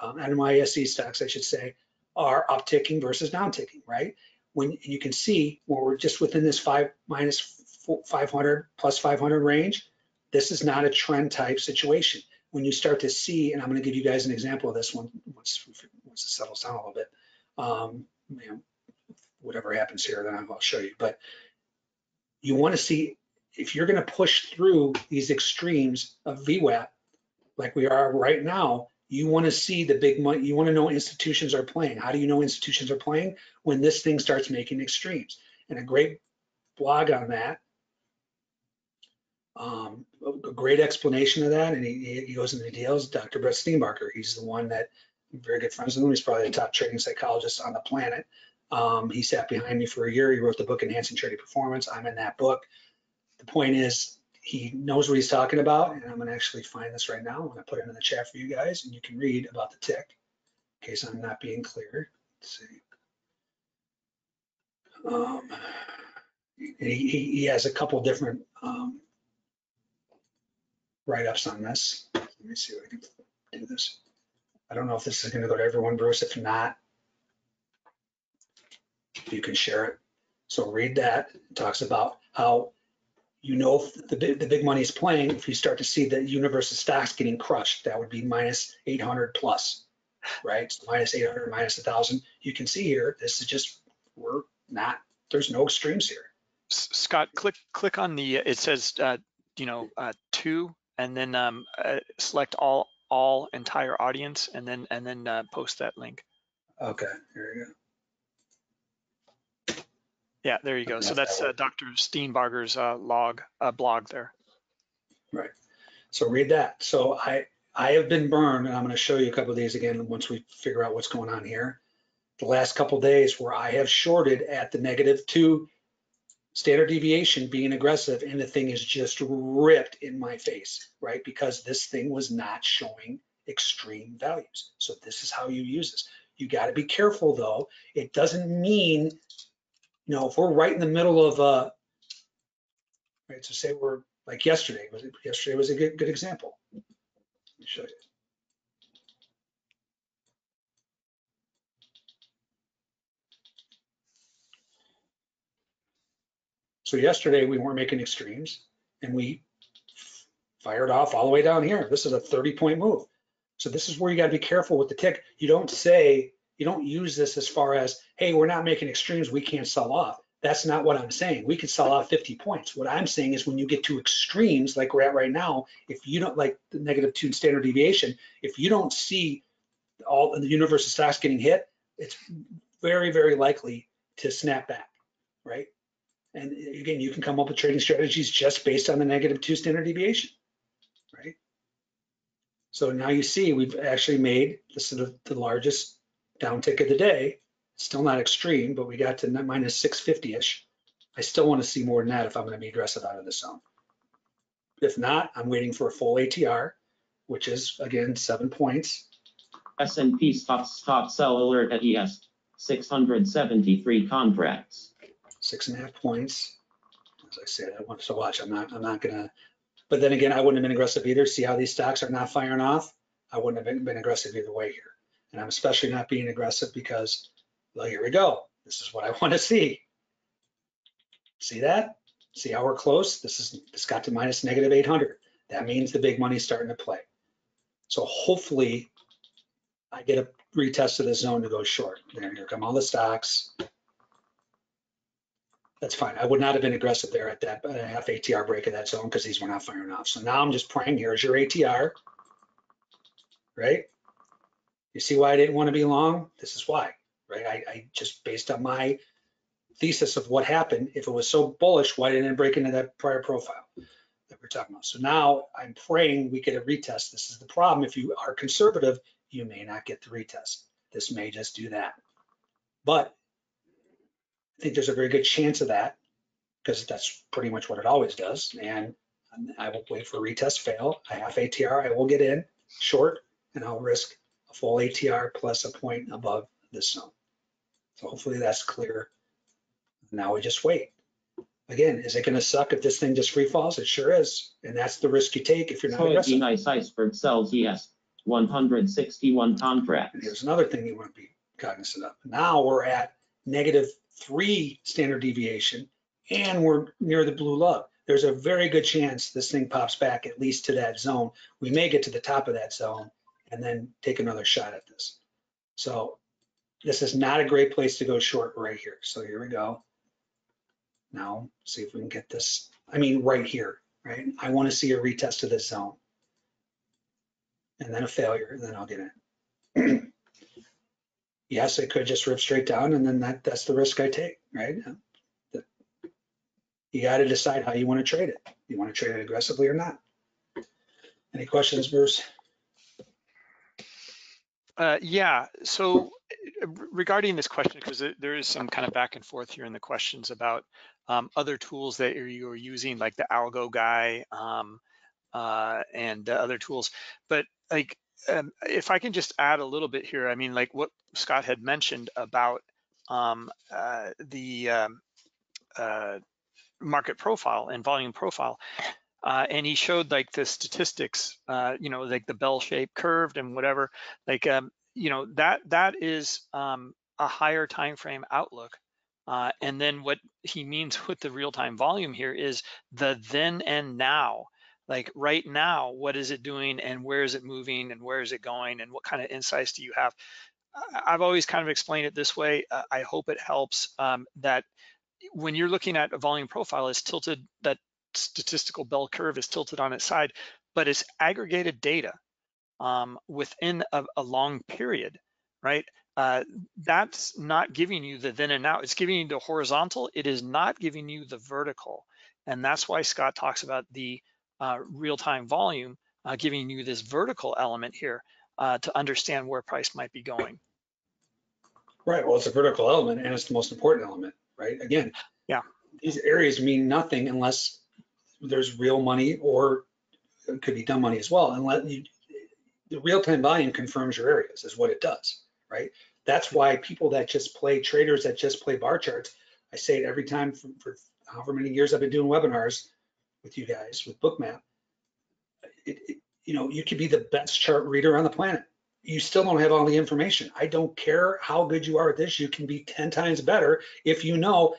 um, N Y S E stocks, I should say, are upticking versus downticking, right? When you can see when we're just within this five minus five hundred plus five hundred range, this is not a trend type situation. When you start to see, and I'm going to give you guys an example of this one once, once it settles down a little bit, um, you know, whatever happens here, then I'll show you. But you want to see if you're going to push through these extremes of V WAP, like we are right now. You want to see the big money. You want to know institutions are playing. How do you know institutions are playing? When this thing starts making extremes. And a great blog on that, um, a great explanation of that, and he, he goes into the details, Doctor Brett Steenbarger. He's the one that I'm very good friends with him. He's probably the top trading psychologist on the planet. Um, he sat behind me for a year. He wrote the book, Enhancing Trading Performance. I'm in that book. The point is, he knows what he's talking about, and I'm gonna actually find this right now. I'm gonna put it in the chat for you guys, and you can read about the tick in case I'm not being clear. Let's see. Um, he, he has a couple different um, write-ups on this. Let me see if I can do this. I don't know if this is gonna go to everyone, Bruce. If not, you can share it. So read that. It talks about how you know if the big, the big money is playing if you start to see the universe of stocks getting crushed. That would be minus eight hundred plus, right? So minus eight hundred, minus one thousand. You can see here, this is just, we're not, there's no extremes here. Scott, click click on the, it says, uh, you know, uh, two, and then um, uh, select all, all entire audience, and then, and then uh, post that link. Okay, here we go. Yeah, there you go. So that's uh, Doctor Steenbarger's uh, log uh, blog there. Right. So read that. So I I have been burned, and I'm going to show you a couple of these again once we figure out what's going on here. The last couple of days where I have shorted at the negative two standard deviation, being aggressive, and the thing is just ripped in my face, right? Because this thing was not showing extreme values. So this is how you use this. You got to be careful though. It doesn't mean, you know, if we're right in the middle of, uh, right, so say we're like yesterday, was it, yesterday was a good, good example. Let me show you. So yesterday we weren't making extremes, and we fired off all the way down here. This is a thirty point move. So this is where you gotta be careful with the tick. You don't say, you don't use this as far as, hey, we're not making extremes, we can't sell off. That's not what I'm saying. We can sell off fifty points. What I'm saying is when you get to extremes like we're at right now, if you don't, like the negative two standard deviation, if you don't see all in the universe of stocks getting hit, it's very, very likely to snap back, right? And again, you can come up with trading strategies just based on the negative two standard deviation, right? So now you see we've actually made this sort of the largest downtick of the day. It's still not extreme, but we got to minus six fifty-ish. I still want to see more than that if I'm going to be aggressive out of the zone. If not, I'm waiting for a full A T R, which is, again, seven points. S and P stop, stop sell alert at E S, six hundred seventy-three contracts. Six and a half points. As I said, I want to watch. I'm not, I'm not going to, but then again, I wouldn't have been aggressive either. See how these stocks are not firing off? I wouldn't have been, been aggressive either way here. And I'm especially not being aggressive because, well, here we go. This is what I want to see. See that? See how we're close? This is, this got to minus negative eight hundred. That means the big money's starting to play. So hopefully I get a retest of the zone to go short. There, here come all the stocks. That's fine. I would not have been aggressive there at that at a half A T R break of that zone because these were not firing off. So now I'm just praying, here's your A T R, right? You see why I didn't want to be long? This is why, right? I, I just based on my thesis of what happened, if it was so bullish, why didn't it break into that prior profile that we're talking about? So now I'm praying we get a retest. This is the problem. If you are conservative, you may not get the retest. This may just do that. But I think there's a very good chance of that because that's pretty much what it always does. And I will wait for retest fail. I have A T R, I will get in short and I'll risk a full A T R plus a point above this zone. So hopefully that's clear. Now we just wait. Again, is it going to suck if this thing just free falls? It sure is. And that's the risk you take if you're not so aggressive. Soybean Ice Iceberg sells E S, one hundred sixty-one contracts. And here's another thing you want to be cognizant of. Now we're at negative three standard deviation and we're near the blue lug. There's a very good chance this thing pops back at least to that zone. We may get to the top of that zone and then take another shot at this. So this is not a great place to go short right here. So here we go. Now see if we can get this, I mean right here, right? I want to see a retest of this zone and then a failure and then I'll get in. Yes, it could just rip straight down and then that that's the risk I take, right? You got to decide how you want to trade it. You want to trade it aggressively or not. Any questions, Bruce? Uh, yeah, so regarding this question, because there is some kind of back and forth here in the questions about um, other tools that you're using, like the algo guy um, uh, and the other tools. But like, um, if I can just add a little bit here, I mean, like what Scott had mentioned about um, uh, the um, uh, market profile and volume profile. Uh, and he showed like the statistics, uh, you know, like the bell-shaped, curved, and whatever. Like, um, you know, that that is um, a higher time frame outlook. Uh, and then what he means with the real-time volume here is the then and now. Like right now, what is it doing, and where is it moving, and where is it going, and what kind of insights do you have? I've always kind of explained it this way. Uh, I hope it helps um, that when you're looking at a volume profile, it's tilted that. Statistical bell curve is tilted on its side, but it's aggregated data um, within a, a long period, right? Uh, that's not giving you the then and now. It's giving you the horizontal. It is not giving you the vertical. And that's why Scott talks about the uh, real-time volume uh, giving you this vertical element here uh, to understand where price might be going. Right. Well, it's a vertical element and it's the most important element, right? Again, yeah, these areas mean nothing unless there's real money, or it could be dumb money as well. And let you, the real-time volume confirms your areas is what it does, right? That's why people that just play, traders that just play bar charts, I say it every time for, for however many years I've been doing webinars with you guys, with Bookmap, it, it, you know, you could be the best chart reader on the planet. You still don't have all the information. I don't care how good you are at this, you can be ten times better if you know,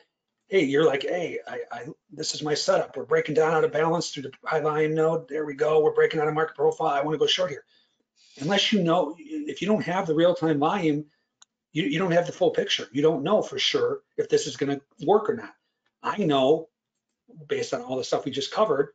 hey, you're like, hey, I, I, this is my setup. We're breaking down out of balance through the high volume node. There we go. We're breaking out of market profile. I want to go short here. Unless you know, if you don't have the real-time volume, you, you don't have the full picture. You don't know for sure if this is going to work or not. I know, based on all the stuff we just covered,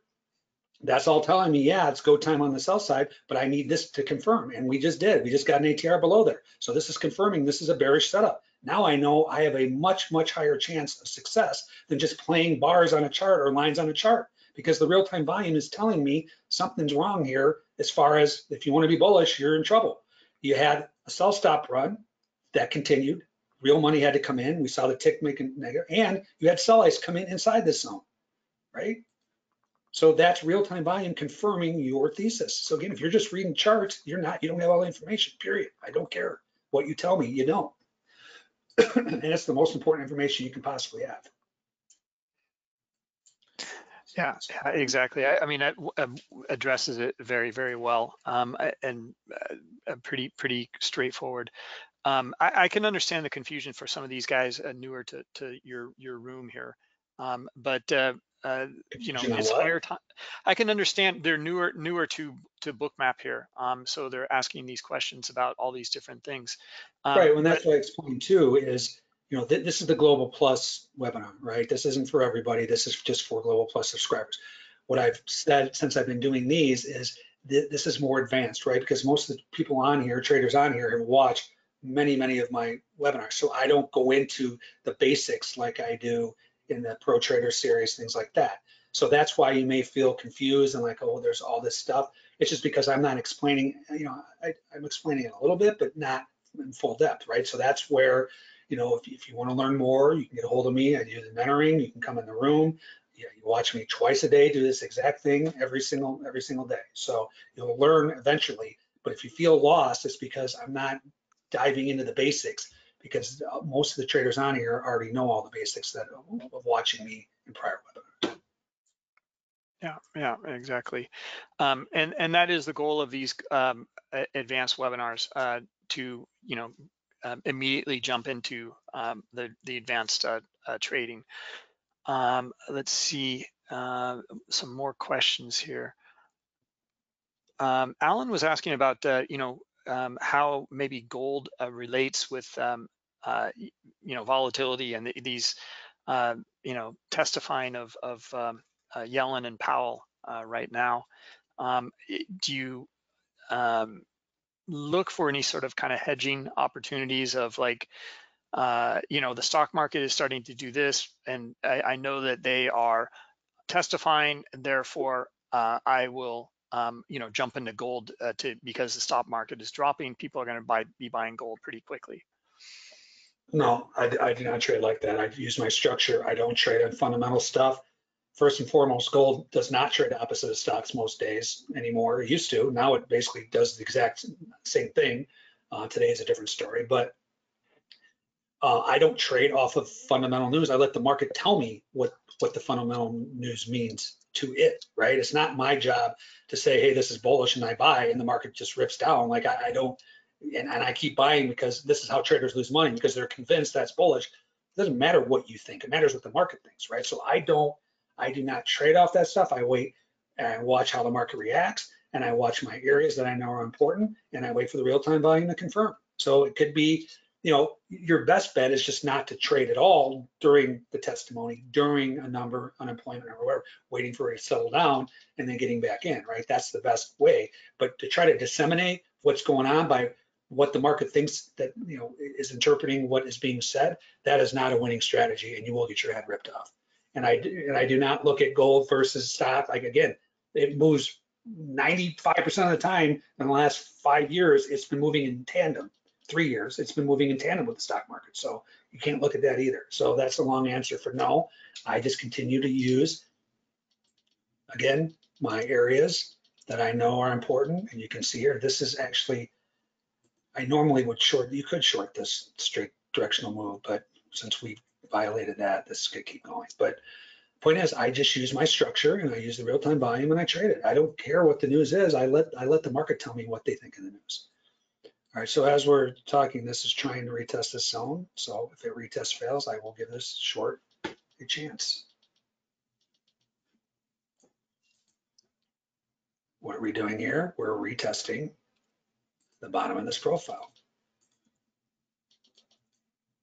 that's all telling me, yeah, it's go time on the sell side, but I need this to confirm. And we just did. We just got an A T R below there. So this is confirming this is a bearish setup. Now I know I have a much, much higher chance of success than just playing bars on a chart or lines on a chart, because the real-time volume is telling me something's wrong here. As far as if you want to be bullish, you're in trouble. You had a sell stop run that continued. Real money had to come in. We saw the tick making negative, and you had sell ice come in inside this zone, right? So that's real-time volume confirming your thesis. So again, if you're just reading charts, you're not, you don't have all the information, period. I don't care what you tell me, you don't. And it's the most important information you can possibly have. Yeah, yeah, exactly. I, I mean, it addresses it very, very well, um, and uh, pretty, pretty straightforward. Um, I, I can understand the confusion for some of these guys uh, newer to, to your your room here, um, but uh, uh, you know, it's higher time. I can understand they're newer newer to to Bookmap here, um, so they're asking these questions about all these different things. Um, right, and that's but, what I explained too is, you know, th this is the Global Plus webinar, right? This isn't for everybody. This is just for Global Plus subscribers. What I've said since I've been doing these is th this is more advanced, right? Because most of the people on here, traders on here, have watched many, many of my webinars. So I don't go into the basics like I do in the Pro Trader series, things like that. So that's why you may feel confused and like, oh, there's all this stuff. It's just because I'm not explaining, you know, I, I'm explaining it a little bit, but not in full depth, right? So that's where, you know, if, if you want to learn more, you can get a hold of me. I do the mentoring. You can come in the room. You, you watch me twice a day, do this exact thing every single, every single day. So you'll learn eventually. But if you feel lost, it's because I'm not diving into the basics, because most of the traders on here already know all the basics that of watching me in prior webinars. Yeah, yeah, exactly. Um, and, and that is the goal of these um, advanced webinars, uh, to, you know, um, immediately jump into um, the, the advanced uh, uh, trading. Um, let's see, uh, some more questions here. Um, Alan was asking about, uh, you know, Um, how maybe gold uh, relates with um, uh, you know, volatility and the, these uh, you know, testifying of, of um, uh, Yellen and Powell uh, right now. Um, do you um, look for any sort of kind of hedging opportunities of like, uh, you know, the stock market is starting to do this, and I, I know that they are testifying, and therefore uh, I will Um, you know, jump into gold uh, to, because the stock market is dropping, people are going to buy, be buying gold pretty quickly. No, I, I do not trade like that. I use my structure. I don't trade on fundamental stuff. First and foremost, gold does not trade opposite of stocks most days anymore. It used to. Now it basically does the exact same thing. Uh, today is a different story, but uh, I don't trade off of fundamental news. I let the market tell me what, what the fundamental news means to it, right? It's not my job to say, hey, this is bullish and I buy, and the market just rips down. Like I, I don't, and, and I keep buying because this is how traders lose money, because they're convinced that's bullish. It doesn't matter what you think, it matters what the market thinks, right? So I don't, I do not trade off that stuff. I wait and I watch how the market reacts, and I watch my areas that I know are important, and I wait for the real-time volume to confirm. So it could be, you know, your best bet is just not to trade at all during the testimony, during a number, unemployment or whatever, waiting for it to settle down and then getting back in, right? That's the best way. But to try to disseminate what's going on by what the market thinks that, you know, is interpreting what is being said, that is not a winning strategy, and you will get your head ripped off. And I do, and I do not look at gold versus stock. Like again, it moves ninety-five percent of the time in the last five years, it's been moving in tandem. Three years, it's been moving in tandem with the stock market. So you can't look at that either. So that's a long answer for no. I just continue to use, again, my areas that I know are important. And you can see here, this is actually, I normally would short, you could short this straight directional move, but since we violated that, this could keep going. But point is, I just use my structure and I use the real-time volume and I trade it. I don't care what the news is. I let, I let the market tell me what they think of the news. All right, so as we're talking, this is trying to retest this zone. So if it retest fails, I will give this short a chance. What are we doing here? We're retesting the bottom of this profile.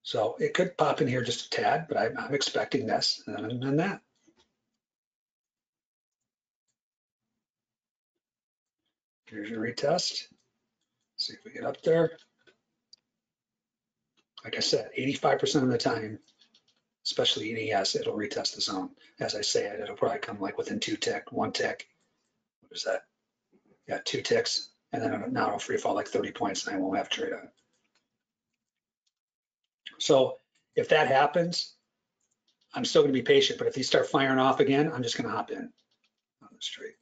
So it could pop in here just a tad, but I'm, I'm expecting this and then that. Here's your retest. See if we get up there. Like I said, eighty-five percent of the time, especially in E S, it'll retest the zone. As I say, it'll probably come like within two tick, one tick. What is that? Yeah, two ticks. And then now it'll free fall like thirty points and I won't have trade on it. So if that happens, I'm still gonna be patient, but if these start firing off again, I'm just gonna hop in on this trade.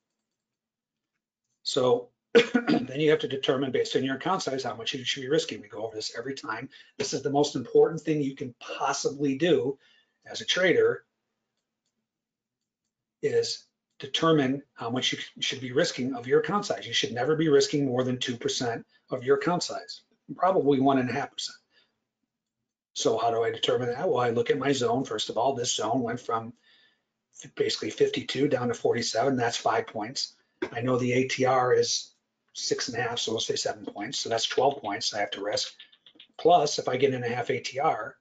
So then you have to determine based on your account size how much you should be risking. We go over this every time. This is the most important thing you can possibly do as a trader, is determine how much you should be risking of your account size. You should never be risking more than two percent of your account size, probably one and a half percent. So how do I determine that? Well, I look at my zone. First of all, this zone went from basically fifty-two down to forty-seven. That's five points. I know the A T R is six and a half, so we'll say seven points. So that's twelve points I have to risk. Plus, if I get in a half A T R,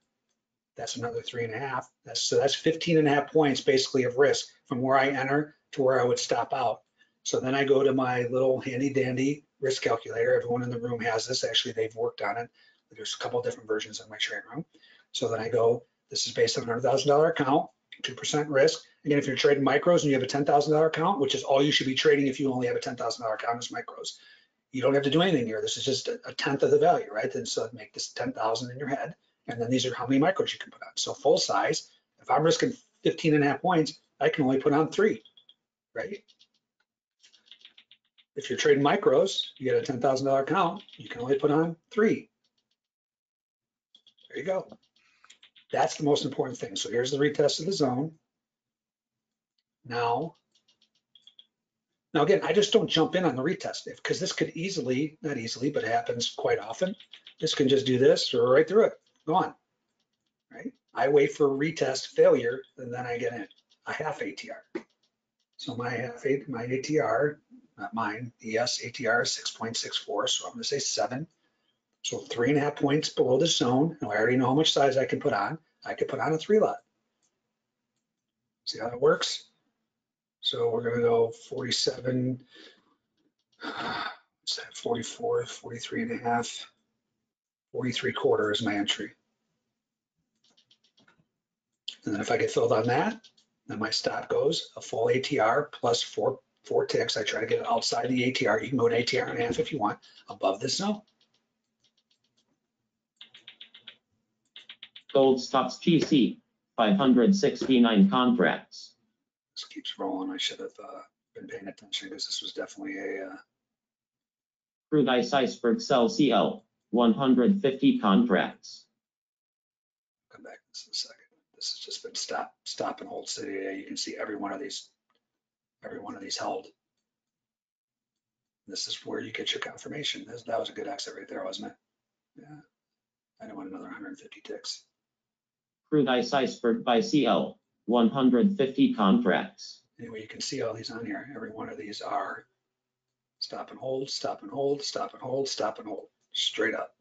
that's another three and a half. That's, so that's fifteen and a half points basically of risk from where I enter to where I would stop out. So then I go to my little handy dandy risk calculator. Everyone in the room has this. Actually, they've worked on it. There's a couple of different versions in my trade room. So then I go, this is based on a one hundred thousand dollar account, two percent risk. Again, if you're trading micros and you have a ten thousand dollar account, which is all you should be trading if you only have a ten thousand dollar account is micros. You don't have to do anything here. This is just a tenth of the value, right? Then so make this ten thousand in your head. And then these are how many micros you can put on. So full size, if I'm risking fifteen and a half points, I can only put on three, right? If you're trading micros, you get a ten thousand dollar account, you can only put on three. There you go. That's the most important thing. So here's the retest of the zone. Now, now again, I just don't jump in on the retest because this could easily, not easily, but it happens quite often. This can just do this or right through it, gone, right? I wait for a retest failure and then I get in a half A T R. So my half, my A T R, not mine, E S A T R is six point six four, so I'm gonna say seven. So three and a half points below the zone. And I already know how much size I can put on. I could put on a three lot. See how that works? So we're gonna go forty-seven, what's that, forty-four, forty-three and a half, forty-three quarter is my entry. And then if I get filled on that, then my stop goes a full A T R plus four, four ticks. I try to get it outside the A T R. You can go an A T R and a half if you want above this zone. Gold stops G C, five hundred sixty-nine contracts. This keeps rolling. I should have uh, been paying attention because this was definitely a. Uh... Crude Ice Iceberg Cell C L, one hundred fifty contracts. Come back to this in a second. This has just been stop, stop and hold city today. You can see every one of these, every one of these held. This is where you get your confirmation. This, that was a good exit right there, wasn't it? Yeah. I don't want another one hundred fifty ticks. Crude Ice Iceberg by C L, one hundred fifty contracts. Anyway, you can see all these on here. Every one of these are stop and hold, stop and hold, stop and hold, stop and hold, straight up.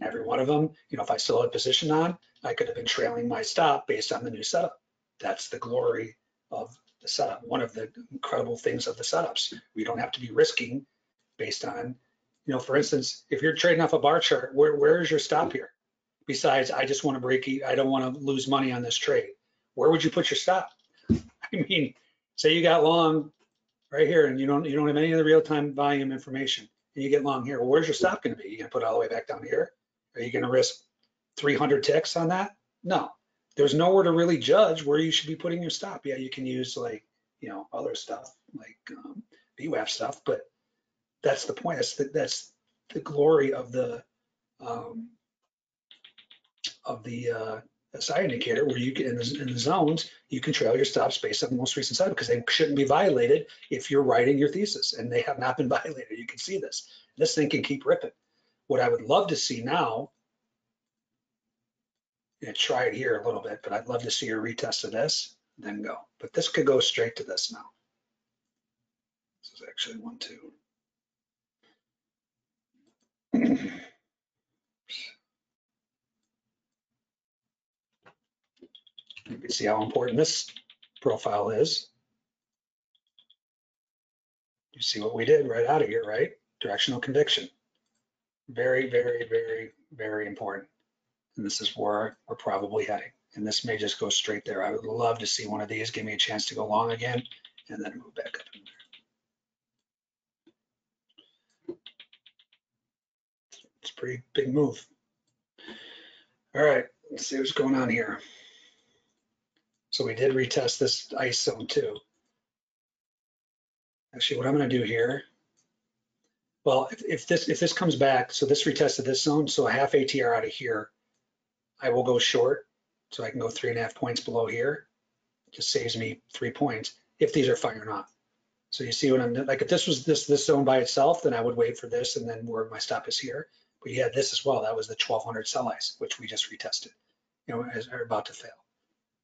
And every one of them, you know, if I still had position on, I could have been trailing my stop based on the new setup. That's the glory of the setup. One of the incredible things of the setups. We don't have to be risking based on, you know, for instance, if you're trading off a bar chart, where, where is your stop here? Besides, I just want to break, I don't want to lose money on this trade. Where would you put your stop? I mean, say you got long right here and you don't you don't have any of the real-time volume information and you get long here. Well, where's your stop going to be? You're going to put it all the way back down here? Are you going to risk three hundred ticks on that? No. There's nowhere to really judge where you should be putting your stop. Yeah, you can use like, you know, other stuff like um, V WAP stuff, but that's the point. That's the, that's the glory of the um, of the uh, S I indicator, where you get in the, in the zones, you can trail your stops based on the most recent side because they shouldn't be violated if you're writing your thesis, and they have not been violated. You can see this. This thing can keep ripping. What I would love to see now, and try it here a little bit, but I'd love to see a retest of this, then go. But this could go straight to this now. This is actually one, two. You can see how important this profile is. You see what we did right out of here, right? Directional conviction. Very, very, very, very important. And this is where we're probably heading. And this may just go straight there. I would love to see one of these. Give me a chance to go long again and then move back up in there. It's a pretty big move. All right, let's see what's going on here. So we did retest this ice zone too. Actually, what I'm going to do here, well, if, if this if this comes back, so this retested this zone, so a half A T R out of here, I will go short, so I can go three and a half points below here. It just saves me three points if these are firing off. So you see what I'm like. If this was this this zone by itself, then I would wait for this, and then where my stop is here. But you had this as well. That was the twelve hundred sell ice, which we just retested. You know, as are about to fail.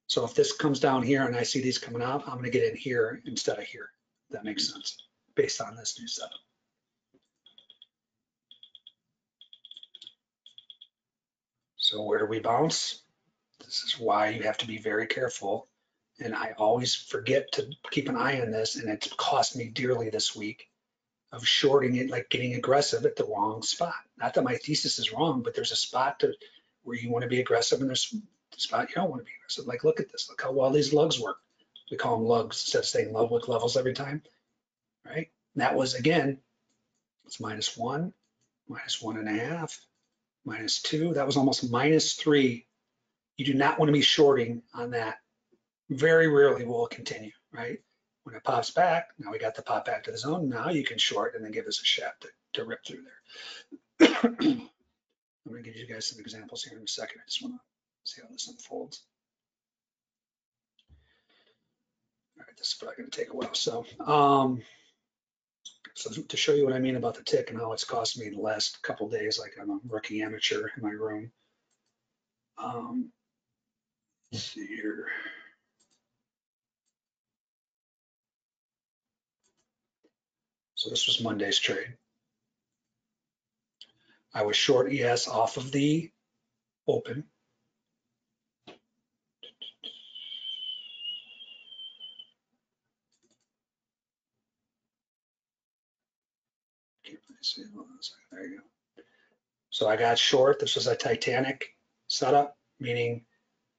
So if this comes down here and I see these coming out, I'm going to get in here instead of here. That makes sense based on this new setup. So where do we bounce? This is why you have to be very careful. And I always forget to keep an eye on this, and it's cost me dearly this week of shorting it, like getting aggressive at the wrong spot. Not that my thesis is wrong, but there's a spot to, where you want to be aggressive, and there's a spot you don't want to be aggressive. Like, look at this. Look how well these lugs work. We call them lugs instead of saying Ludwig levels every time, right? And that was, again, it's minus one, minus one and a half, minus two. That was almost minus three. You do not want to be shorting on that. Very rarely will it continue, right? When it pops back, now we got the pop back to the zone. Now you can short and then give us a shaft to, to rip through there. I'm going to give you guys some examples here in a second. I just want to see how this unfolds. All right, this is probably going to take a while. So, um, so to show you what I mean about the tick and how it's cost me the last couple of days, like I'm a rookie amateur in my room. Um, let's see here. So this was Monday's trade. I was short E S off of the open. See, hold on a second. There you go. So I got short. This was a Titanic setup, meaning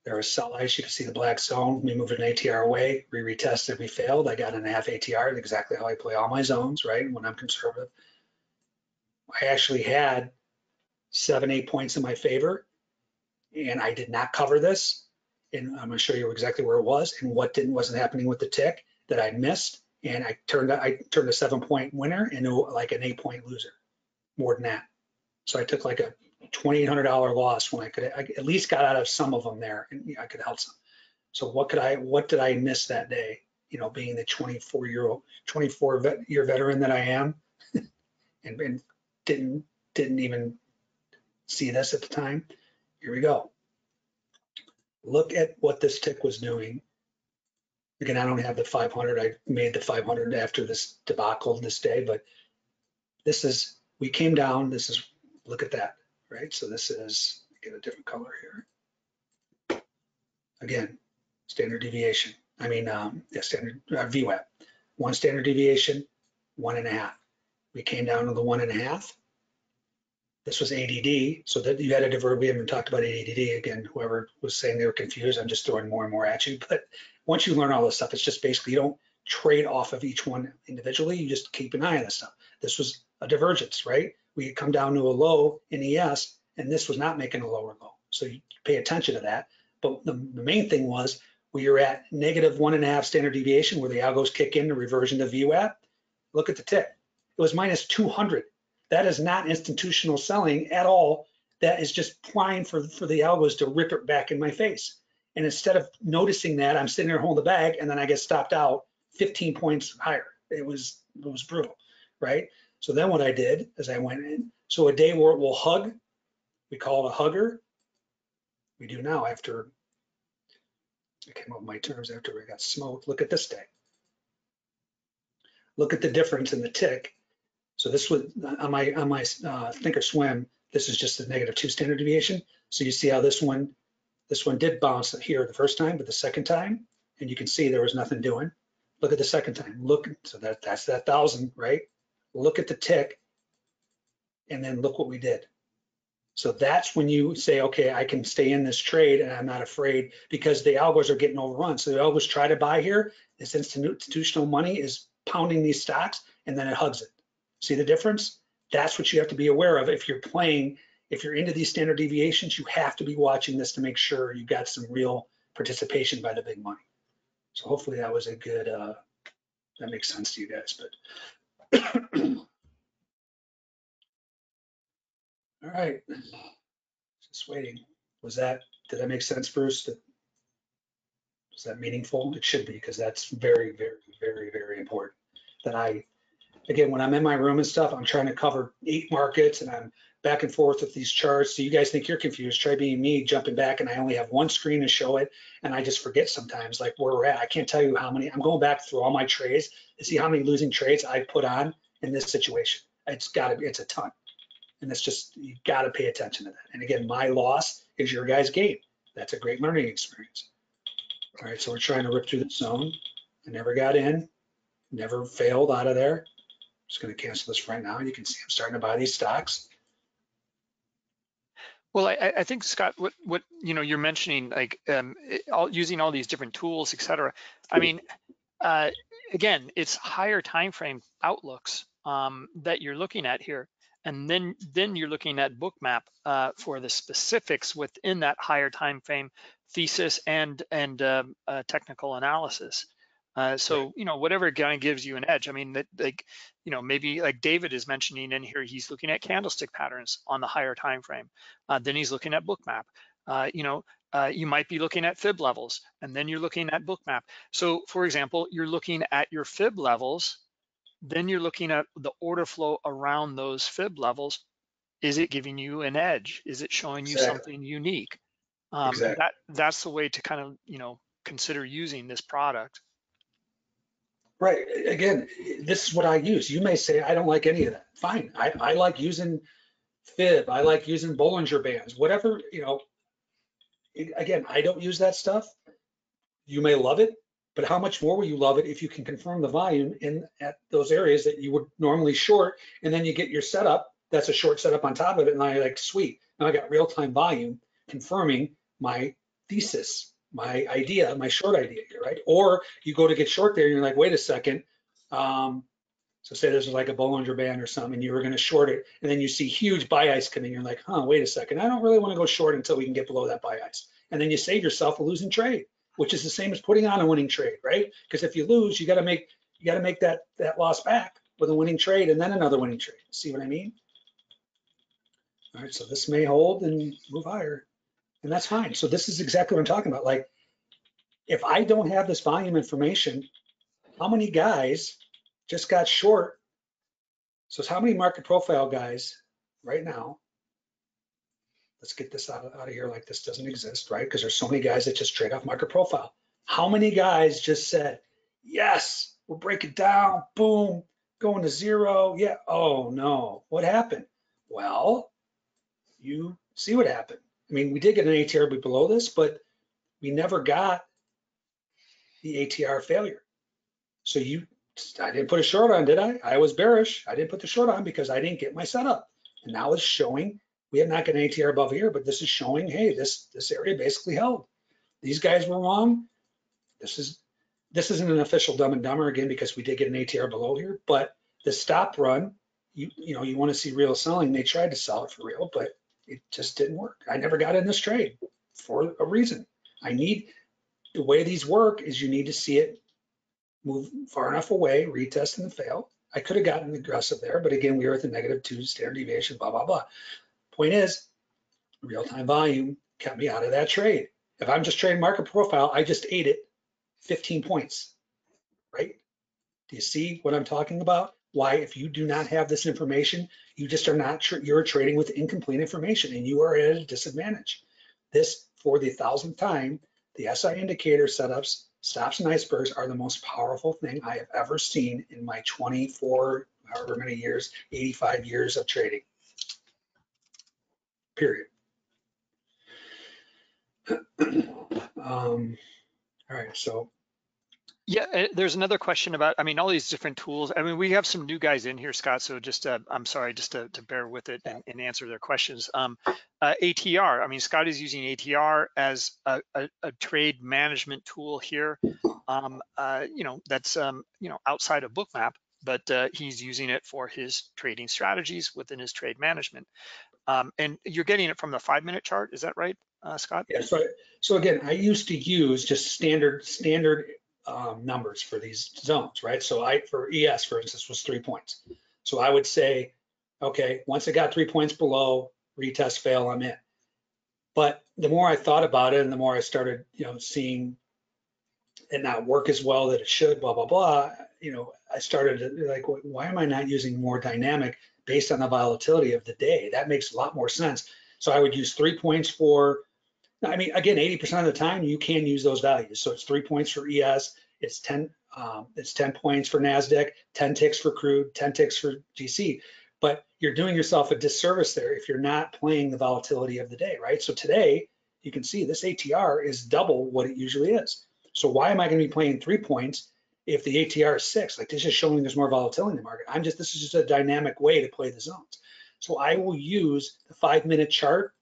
there was sell ice. You can see the black zone. We moved an A T R away. We retested. We failed. I got an half A T R. Exactly how I play all my zones, right? When I'm conservative, I actually had seven, eight points in my favor, and I did not cover this. And I'm going to show you exactly where it was and what didn't wasn't happening with the tick that I missed. And I turned I turned a seven point winner into like an eight point loser, more than that. So I took like a twenty-eight hundred dollar loss when I could I at least got out of some of them there, and you know, I could help some. So what could I what did I miss that day? You know, being the twenty-four year old twenty-four vet, year veteran that I am, and, and didn't didn't even see this at the time. Here we go. Look at what this tick was doing. Again, I don't have the five hundred. I made the five hundred after this debacle this day, but this is, we came down. This is, look at that, right? So this is, get a different color here. Again, standard deviation. I mean, um, yeah, standard uh, V WAP. One standard deviation, one and a half. We came down to the one and a half. This was A D D, so that you had a diverge. We haven't talked about A D D again. Whoever was saying they were confused, I'm just throwing more and more at you. But once you learn all this stuff, it's just basically you don't trade off of each one individually. You just keep an eye on this stuff. This was a divergence, right? We had come down to a low in E S, and this was not making a lower low. So you pay attention to that. But the, the main thing was we were at negative one and a half standard deviation where the algos kick in the reversion to V WAP. Look at the tick. It was minus two hundred. That is not institutional selling at all. That is just plying for, for the algos to rip it back in my face. And instead of noticing that, I'm sitting there holding the bag, and then I get stopped out fifteen points higher. It was it was brutal, right? So then what I did is I went in. So a day where it will hug, we call it a hugger. We do now after, I came up with my terms after I got smoked. Look at this day. Look at the difference in the tick. So this was on my on my uh, think or swim. This is just a negative two standard deviation. So you see how this one this one did bounce here the first time, but the second time, and you can see there was nothing doing. Look at the second time. Look, so that that's that thousand, right? Look at the tick, and then look what we did. So that's when you say, okay, I can stay in this trade and I'm not afraid, because the algos are getting overrun. So the algos try to buy here. This institutional money is pounding these stocks, and then it hugs it. See the difference? That's what you have to be aware of if you're playing. If you're into these standard deviations, you have to be watching this to make sure you've got some real participation by the big money. So hopefully that was a good, uh, that makes sense to you guys. But all right, just waiting. Was that, did that make sense, Bruce? Was that meaningful? It should be, because that's very, very, very, very important. That I, again, when I'm in my room and stuff, I'm trying to cover eight markets, and I'm back and forth with these charts. So you guys think you're confused. Try being me, jumping back, and I only have one screen to show it, and I just forget sometimes, like, where we're at. I can't tell you how many. I'm going back through all my trades to see how many losing trades I put on in this situation. It's got to be, it's a ton. And it's just, you got to pay attention to that. And again, my loss is your guys' gain. That's a great learning experience. All right, so we're trying to rip through the zone. I never got in, never failed out of there. I'm just going to cancel this right now. You can see I'm starting to buy these stocks. Well, I, I think, Scott, what what you know, you're mentioning, like um, all, using all these different tools, et cetera. I mean, uh, again, it's higher time frame outlooks um, that you're looking at here, and then then you're looking at Bookmap uh, for the specifics within that higher time frame thesis and and um, uh, technical analysis. Uh, so you know, whatever kind of gives you an edge. I mean, that, like, you know, maybe like David is mentioning in here, he's looking at candlestick patterns on the higher time frame. Uh, then he's looking at Bookmap. Uh, you know, uh, you might be looking at fib levels, and then you're looking at Bookmap. So, for example, you're looking at your fib levels, then you're looking at the order flow around those fib levels. Is it giving you an edge? Is it showing you exactly. something unique? Um, exactly. That that's the way to kind of, you know, consider using this product. Right. Again, this is what I use. You may say, I don't like any of that. Fine. I, I like using fib. I like using Bollinger Bands, whatever, you know. Again, I don't use that stuff. You may love it, but how much more will you love it if you can confirm the volume in at those areas that you would normally short, and then you get your setup. That's a short setup on top of it. And now you're like, sweet. Now I got real-time volume confirming my thesis, my idea, my short idea, right? Or you go to get short there and you're like, wait a second. Um, so say there's like a Bollinger Band or something, and you were gonna short it, and then you see huge buy ice coming, you're like, huh, wait a second. I don't really wanna go short until we can get below that buy ice. And then you save yourself a losing trade, which is the same as putting on a winning trade, right? Because if you lose, you gotta make you gotta make that, that loss back with a winning trade and then another winning trade. See what I mean? All right, so this may hold and move higher. And that's fine. So this is exactly what I'm talking about. Like, if I don't have this volume information, how many guys just got short? So it's how many market profile guys right now? Let's get this out of, out of here, like this doesn't exist, right? Because there's so many guys that just trade off market profile. How many guys just said, yes, we'll break it down, boom, going to zero. Yeah, oh no, what happened? Well, you see what happened. I mean, we did get an A T R below this, but we never got the A T R failure. So you, I didn't put a short on, did I? I was bearish. I didn't put the short on because I didn't get my setup. And now it's showing, we have not got an A T R above here, but this is showing, hey, this, this area basically held. These guys were wrong. This is, this isn't an official Dumb and Dumber again, because we did get an A T R below here, but the stop run, you, you know, you want to see real selling. They tried to sell it for real, but it just didn't work. I never got in this trade for a reason. I need, the way these work is you need to see it move far enough away, retest and fail. I could have gotten aggressive there, but again, we were at the negative two standard deviation, blah, blah, blah. Point is, real-time volume kept me out of that trade. If I'm just trading market profile, I just ate it fifteen points, right? Do you see what I'm talking about? Why, if you do not have this information, you just are not, tra you're trading with incomplete information, and you are at a disadvantage. This, for the thousandth time, the S I indicator setups, stops and icebergs are the most powerful thing I have ever seen in my twenty-four, however many years, eighty-five years of trading, period. um, all right, so Yeah, there's another question about, I mean, all these different tools. I mean, we have some new guys in here, Scott, so just, uh, I'm sorry, just to, to bear with it and, and answer their questions. Um, uh, A T R, I mean, Scott is using A T R as a, a, a trade management tool here. Um, uh, you know, that's, um, you know, outside of Bookmap, but uh, he's using it for his trading strategies within his trade management. Um, and you're getting it from the five-minute chart, is that right, uh, Scott? Yeah, so, so again, I used to use just standard, standard, Um, numbers for these zones, right? So I, for E S, for instance, was three points. So I would say, okay, once it got three points below, retest fail, I'm in. But the more I thought about it, and the more I started, you know, seeing it not work as well that it should, blah blah blah. You know, I started to, like, why am I not using more dynamic based on the volatility of the day? That makes a lot more sense. So I would use three points for. I mean, again, eighty percent of the time you can use those values. So it's three points for E S, it's ten, um, it's ten points for NASDAQ, ten ticks for crude, ten ticks for G C. But you're doing yourself a disservice there if you're not playing the volatility of the day, right? So today you can see this A T R is double what it usually is. So why am I going to be playing three points if the A T R is six? Like, this is showing there's more volatility in the market. I'm just, this is just a dynamic way to play the zones. So I will use the five-minute chart.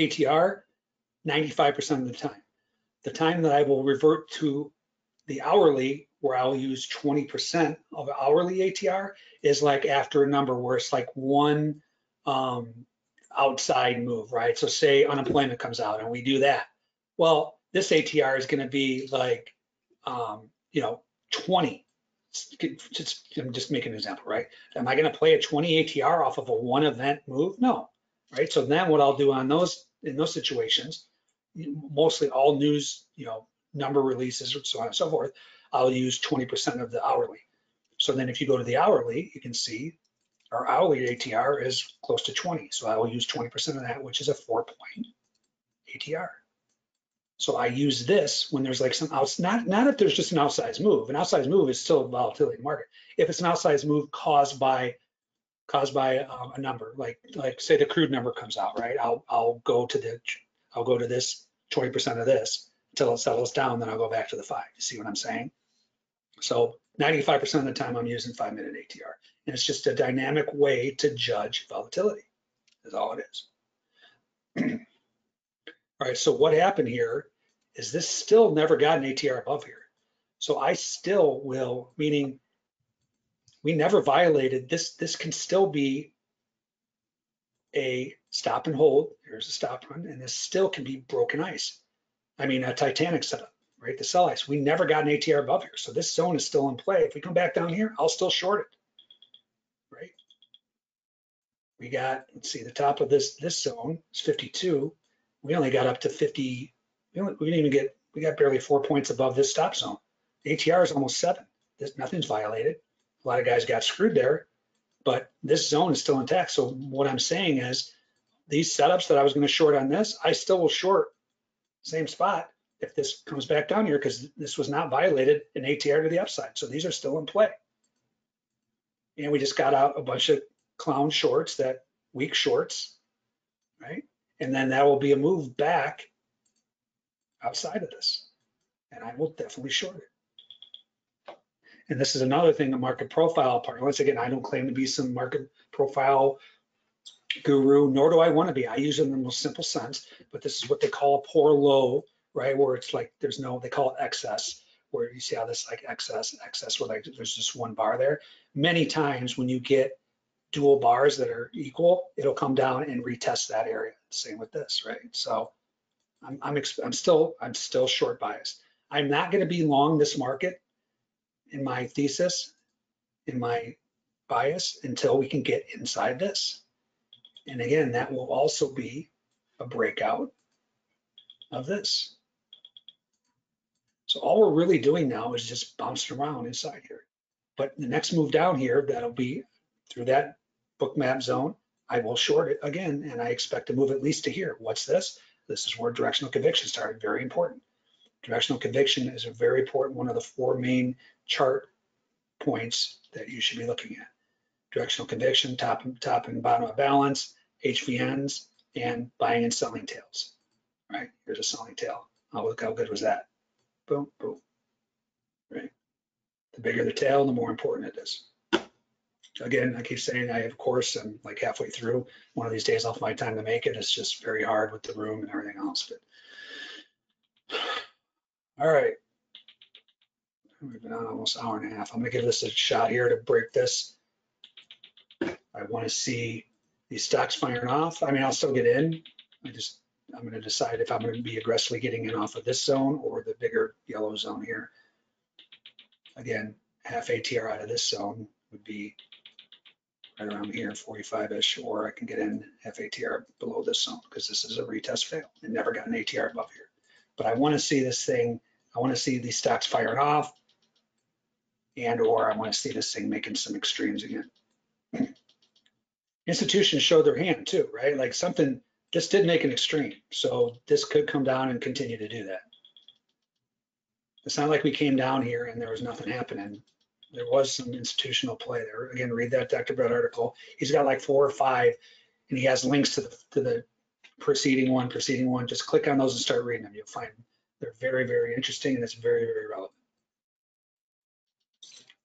A T R, ninety-five percent of the time. The time that I will revert to the hourly, where I'll use twenty percent of hourly A T R, is like after a number where it's like one um, outside move, right? So say unemployment comes out and we do that. Well, this A T R is going to be like, um, you know, twenty. Just, I'm just making an example, right? Am I going to play a twenty A T R off of a one event move? No. Right, so then what I'll do on those, in those situations, mostly all news, you know, number releases, so on and so forth, I'll use twenty percent of the hourly. So then if you go to the hourly, you can see our hourly A T R is close to twenty. So I will use twenty percent of that, which is a four point A T R. So I use this when there's like some outs, not, not if there's just an outsized move. An outsized move is still volatility in the market. If it's an outsized move caused by caused by um, a number, like like say the crude number comes out, right? I'll I'll go to the I'll go to this twenty percent of this until it settles down, then I'll go back to the five. You see what I'm saying? So ninety-five percent of the time I'm using five minute A T R, and it's just a dynamic way to judge volatility. Is all it is. All right. So what happened here is this still never got an A T R above here. So I still will, meaning. We never violated this. This can still be a stop and hold. Here's a stop run, and this still can be broken ice. I mean, a Titanic setup, right? The sell ice. We never got an A T R above here, so this zone is still in play. If we come back down here, I'll still short it, right? We got, let's see, the top of this this zone is fifty-two. We only got up to fifty. We, only, we didn't even get. We got barely four points above this stop zone. The A T R is almost seven. This, nothing's violated. A lot of guys got screwed there, but this zone is still intact. So what I'm saying is these setups that I was going to short on this, I still will short same spot if this comes back down here, because this was not violated in A T R to the upside. So these are still in play. And we just got out a bunch of clown shorts, that weak shorts, right? And then that will be a move back outside of this. And I will definitely short it. And this is another thing, the market profile part. Once again, I don't claim to be some market profile guru, nor do I want to be. I use it in the most simple sense, but this is what they call a poor low, right? Where it's like there's no, they call it excess, where you see how this like excess, excess, where like there's just one bar there. Many times when you get dual bars that are equal, it'll come down and retest that area. Same with this, right? So I'm I'm, I'm still I'm still short biased. I'm not going to be long this market. In my thesis, in my bias, until we can get inside this. And again, that will also be a breakout of this. So all we're really doing now is just bouncing around inside here. But the next move down here, that'll be through that Bookmap zone, I will short it again, and I expect to move at least to here. What's this? This is where directional conviction started, very important. Directional conviction is a very important one of the four main chart points that you should be looking at. Directional conviction, top and top and bottom of balance, H V Ns, and buying and selling tails. All right, here's a selling tail. Oh, look how good was that. Boom, boom, the bigger the tail, the more important it is. Again, I keep saying, I, of course, I'm like halfway through. One of these days I'll find time to make it. It's just very hard with the room and everything else. But all right. We've been on almost an hour and a half. I'm gonna give this a shot here to break this. I wanna see these stocks firing off. I mean, I'll still get in. I just, I'm gonna decide if I'm gonna be aggressively getting in off of this zone or the bigger yellow zone here. Again, half A T R out of this zone would be right around here, forty-five-ish, or I can get in half A T R below this zone because this is a retest fail. I never got an A T R above here. But I wanna see this thing, I wanna see these stocks firing off, and or I wanna see this thing making some extremes again. Institutions show their hand too, right? Like something, this did make an extreme. So this could come down and continue to do that. It's not like we came down here and there was nothing happening. There was some institutional play there. Again, read that Doctor Brett article. He's got like four or five, and he has links to the, to the preceding one, preceding one. Just click on those and start reading them. You'll find they're very, very interesting, and it's very, very relevant.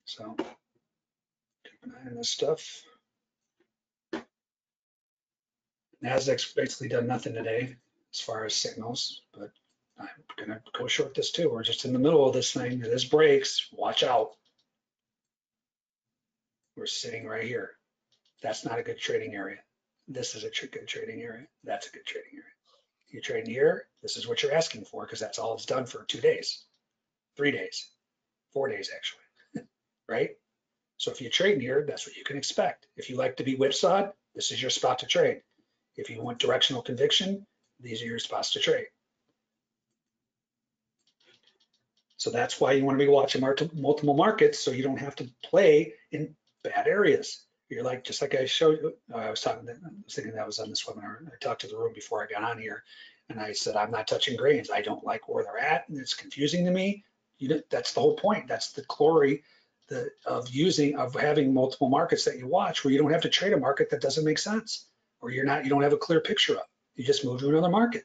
So keep an eye on this stuff. Nasdaq's basically done nothing today as far as signals, but I'm gonna go short this too. We're just in the middle of this thing. If this breaks, watch out. We're sitting right here. That's not a good trading area. This is a tr good trading area. That's a good trading area. You trade here, this is what you're asking for because that's all it's done for two days, three days, four days actually, right? So if you trade here, that's what you can expect. If you like to be whipsawed, this is your spot to trade. If you want directional conviction, these are your spots to trade. So that's why you want to be watching multiple markets so you don't have to play in bad areas. You're like, just like I showed you, I was talking, I was thinking that was on this webinar. I talked to the room before I got on here and I said, I'm not touching grains. I don't like where they're at and it's confusing to me. You, that's the whole point. That's the glory the, of using, of having multiple markets that you watch where you don't have to trade a market that doesn't make sense. Or you're not, you don't have a clear picture of. You just move to another market.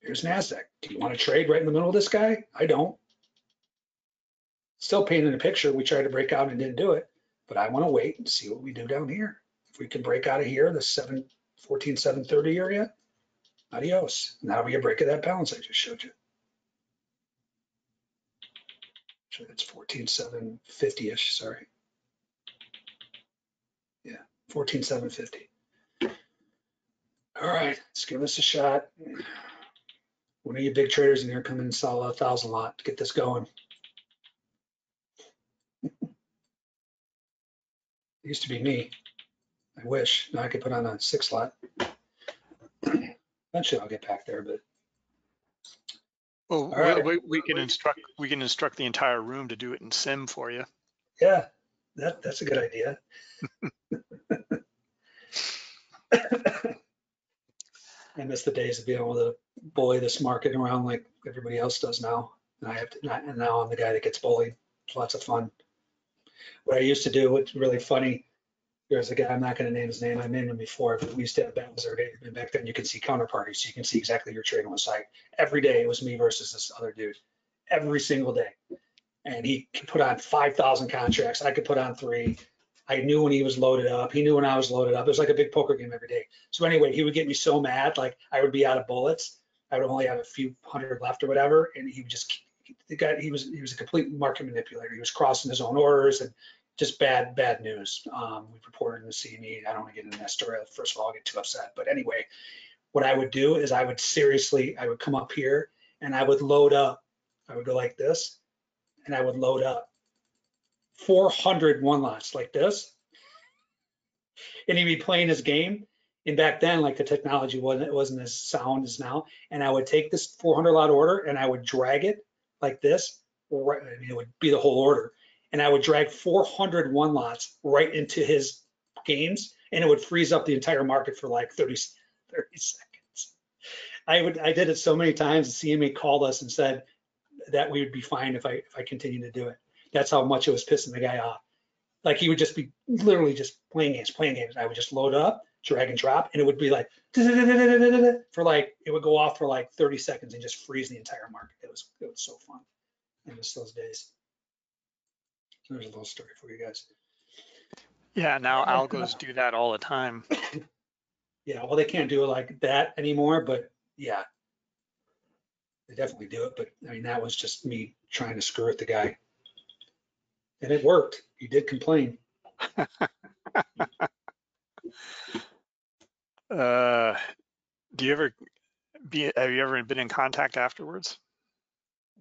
Here's NASDAQ. Do you want to trade right in the middle of this guy? I don't. Still painting a picture. We tried to break out and didn't do it, but I want to wait and see what we do down here. If we can break out of here, the seven fourteen, seven thirty area, adios. And that'll be a break of that balance I just showed you. So that's fourteen seven fifty-ish, sorry. Yeah, fourteen seven fifty. All right, let's give this a shot. One of you big traders in here, come in and sell a thousand lot to get this going. It used to be me. I wish. Now I could put on a six lot. Eventually I'll get back there, but. Well, right. we, we, we can instruct we can instruct the entire room to do it in sim for you. Yeah, that that's a good idea. I miss the days of being able to bully this market around like everybody else does now, and I have to. And now I'm the guy that gets bullied. It's lots of fun. What I used to do, what's really funny, there's a guy. I'm not going to name his name. I named him before. But we used to have battles every day. And back then, you could see counterparties, so you can see exactly your trade on the site. Every day it was me versus this other dude. Every single day, and he could put on five thousand contracts. I could put on three. I knew when he was loaded up. He knew when I was loaded up. It was like a big poker game every day. So anyway, he would get me so mad, like I would be out of bullets. I would only have a few hundred left or whatever, and he would just the guy. He was he was a complete market manipulator. He was crossing his own orders and just bad bad news. Um, we reported in the C M E. I don't want to get into that story. First of all, I get too upset. But anyway, what I would do is I would seriously I would come up here and I would load up. I would go like this, and I would load up. four hundred one lots like this, and he'd be playing his game. And back then, like the technology wasn't it wasn't as sound as now. And I would take this four hundred lot order and I would drag it like this. Right, I mean, it would be the whole order, and I would drag four hundred one lots right into his games, and it would freeze up the entire market for like thirty seconds. I would I did it so many times. The C M E called us and said that we would be fine if I if I continued to do it. That's how much it was pissing the guy off. Like he would just be literally just playing games, playing games. I would just load up, drag and drop, and it would be like for like it would go off for like thirty seconds and just freeze the entire market. It was it was so fun. I miss those days. So there's a little story for you guys. Yeah, now algos do that all the time. Yeah, well, they can't do it like that anymore, but yeah, they definitely do it. But I mean, that was just me trying to screw with the guy. And it worked. He did complain. uh, do you ever be, have you ever been in contact afterwards?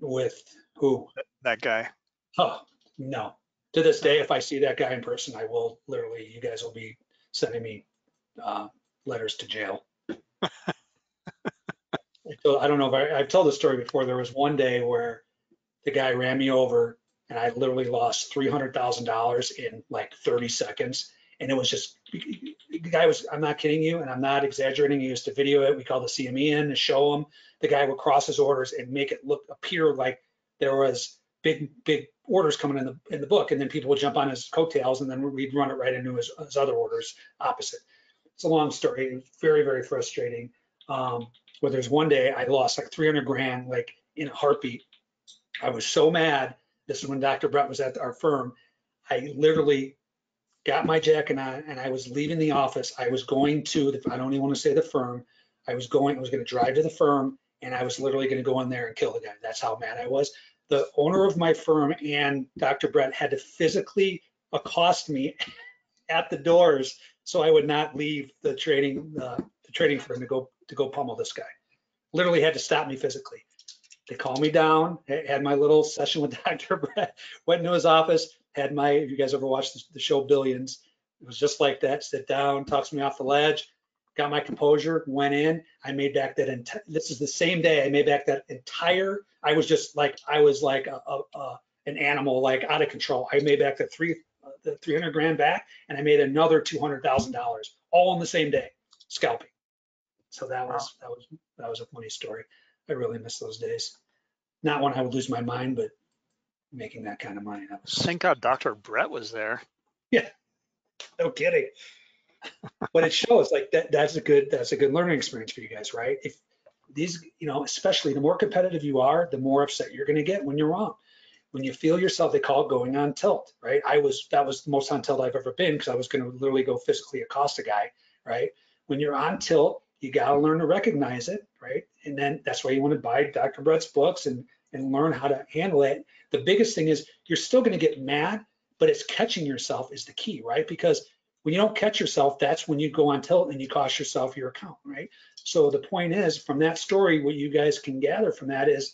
With who? That guy. Oh, no. To this day, if I see that guy in person, I will literally, you guys will be sending me uh, letters to jail. So I don't know if I, I've told this story before. There was one day where the guy ran me over and I literally lost three hundred thousand dollars in like thirty seconds. And it was just, the guy was, I'm not kidding you, and I'm not exaggerating. He used to video it. We called the C M E in to show him. The guy would cross his orders and make it look, appear like there was big, big orders coming in the in the book. And then people would jump on his coattails and then we'd run it right into his, his other orders opposite. It's a long story. It was very, very frustrating. Um, but there's one day I lost like three hundred grand, like in a heartbeat. I was so mad. This is when Doctor Brett was at our firm. I literally got my jacket on and I was leaving the office. I was going to, the, I don't even want to say the firm. I was going, I was going to drive to the firm and I was literally going to go in there and kill the guy. That's how mad I was. The owner of my firm and Doctor Brett had to physically accost me at the doors so I would not leave the trading, uh, the trading firm to go to go pummel this guy. Literally had to stop me physically. They called me down, had my little session with Doctor Brett, went into his office, had my, if you guys ever watched the show Billions, it was just like that, sit down, talks me off the ledge, got my composure, went in, I made back that, ent- this is the same day, I made back that entire, I was just like, I was like a, a, a, an animal, like out of control. I made back the, three, uh, the three hundred grand back, and I made another two hundred thousand dollars, all on the same day, scalping. So that was, wow. that was, that was a funny story. I really miss those days. Not when I would lose my mind, but making that kind of money. That was... Thank God Doctor Brett was there. Yeah, no kidding. But it shows like that. That's a good. That's a good learning experience for you guys, right? If these, you know, especially the more competitive you are, the more upset you're going to get when you're wrong. When you feel yourself, they call it going on tilt, right? I was. That was the most on tilt I've ever been because I was going to literally go physically accost a guy, right? When you're on tilt, you got to learn to recognize it, right? And then that's why you want to buy Doctor Brett's books and, and learn how to handle it. The biggest thing is you're still going to get mad, but it's catching yourself is the key, right? Because when you don't catch yourself, that's when you go on tilt and you cost yourself your account, right? So the point is, from that story, what you guys can gather from that is,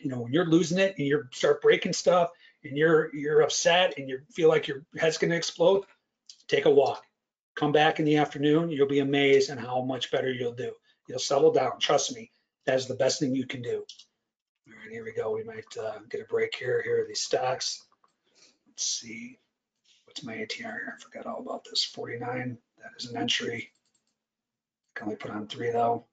you know, when you're losing it and you start breaking stuff and you're you're upset and you feel like your head's going to explode, take a walk. Come back in the afternoon, you'll be amazed at how much better you'll do. You'll settle down, trust me. That's the best thing you can do. All right, here we go. We might uh, get a break here. Here are these stocks. Let's see. What's my A T R here? I forgot all about this. forty-nine, that is an entry. I can only put on three though.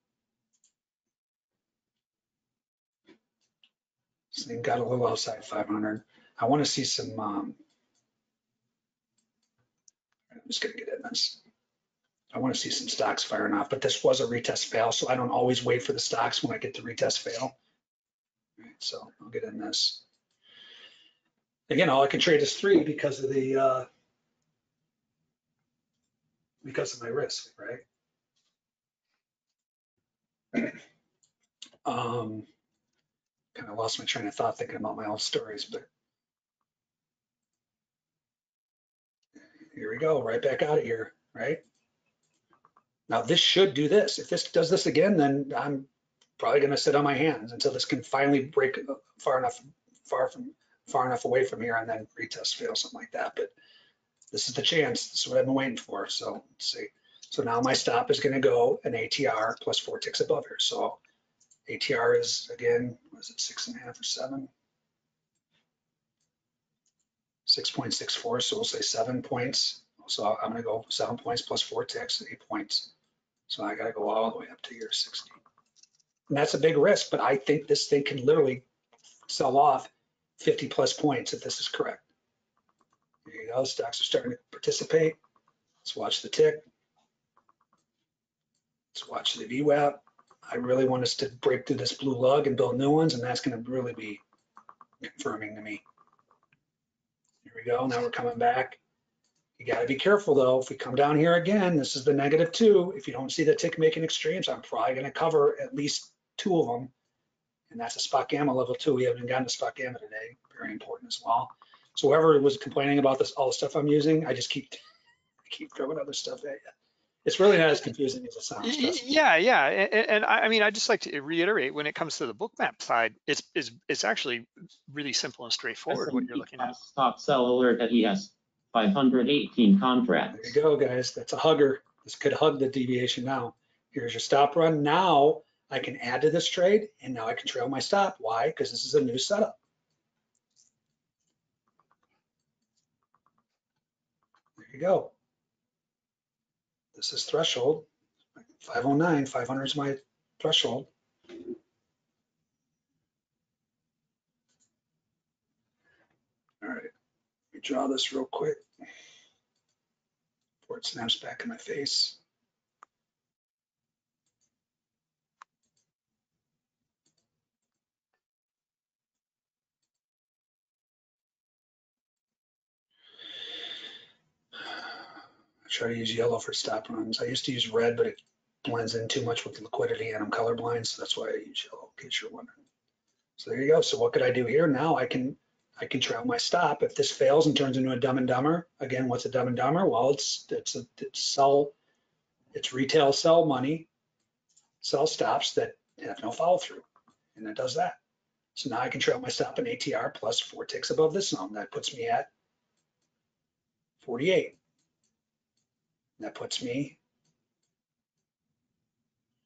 This thing got a little outside five hundred. I want to see some, um, I'm just going to get in this. I want to see some stocks firing off, but this was a retest fail, so I don't always wait for the stocks when I get the retest fail. All right, so I'll get in this. Again, all I can trade is three because of the uh, because of my risk, right? um, kind of lost my train of thought thinking about my old stories, but. Here we go, right back out of here, right? Now this should do this. If this does this again, then I'm probably gonna sit on my hands until this can finally break far enough, far from, far enough away from here and then retest fail, something like that. But this is the chance, this is what I've been waiting for. So let's see. So now my stop is gonna go an A T R plus four ticks above here. So A T R is again, was it six and a half or seven? six point six four, so we'll say seven points. So I'm gonna go seven points plus four ticks, eight points. So I gotta go all the way up to year sixty. And that's a big risk, but I think this thing can literally sell off fifty plus points if this is correct. There you go, stocks are starting to participate. Let's watch the tick. Let's watch the V WAP. I really want us to break through this blue lug and build new ones, and that's gonna really be confirming to me. Here we go, now we're coming back. You gotta be careful though. If we come down here again, this is the negative two. If you don't see the tick making extremes, I'm probably gonna cover at least two of them. And that's a spot gamma level two. We haven't gotten to spot gamma today. Very important as well. So whoever was complaining about this, all the stuff I'm using, I just keep I keep throwing other stuff at you. It's really not as confusing as it sounds. Yeah, yeah, and, and I mean, I just like to reiterate when it comes to the bookmap side, it's it's it's actually really simple and straightforward what you're looking at. Stop sell alert at E S five hundred eighteen contracts. There you go, guys. That's a hugger. This could hug the deviation now. Here's your stop run. Now I can add to this trade, and now I can trail my stop. Why? Because this is a new setup. There you go. This is threshold, five oh nine, five hundred is my threshold. All right, let me draw this real quick before it snaps back in my face. Try to use yellow for stop runs. I used to use red, but it blends in too much with liquidity and I'm colorblind, so that's why I use yellow, in case you're wondering. So there you go. So what could I do here? Now I can I can trail my stop. If this fails and turns into a dumb and dumber, again, what's a dumb and dumber? Well, it's it's a it's sell, it's retail sell money, sell stops that have no follow through, and that does that. So now I can trail my stop in A T R plus four ticks above this zone. That puts me at forty-eight. That puts me,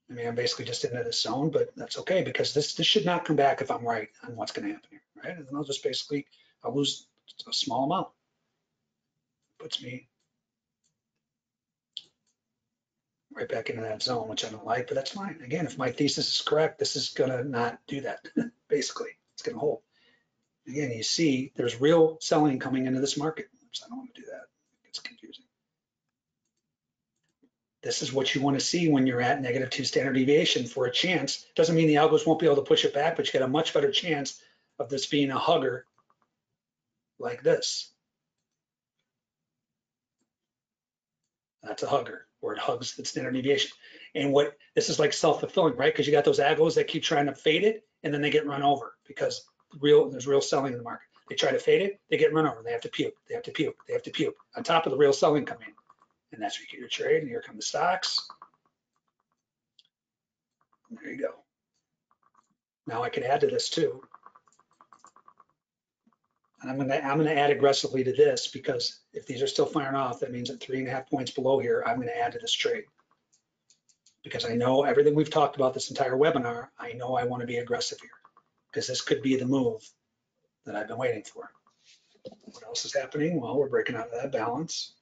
I mean, I'm basically just into this zone, but that's okay because this this should not come back if I'm right on what's gonna happen here, right? And then I'll just basically, I'll lose a small amount. Puts me right back into that zone, which I don't like, but that's fine. Again, if my thesis is correct, this is gonna not do that, basically. It's gonna hold. Again, you see there's real selling coming into this market. So I don't wanna do that, it's confusing. This is what you want to see when you're at negative two standard deviation for a chance. Doesn't mean the algos won't be able to push it back, but you get a much better chance of this being a hugger like this. That's a hugger, or it hugs the standard deviation. And what this is like self-fulfilling, right? Because you got those algos that keep trying to fade it, and then they get run over because real there's real selling in the market. They try to fade it, they get run over. They have to puke. They have to puke. They have to puke on top of the real selling coming in. And that's where you get your trade, and here come the stocks. And there you go. Now I can add to this too. And I'm gonna I'm gonna add aggressively to this because if these are still firing off, that means at three and a half points below here, I'm gonna add to this trade. Because I know everything we've talked about this entire webinar, I know I want to be aggressive here because this could be the move that I've been waiting for. What else is happening? Well, we're breaking out of that balance.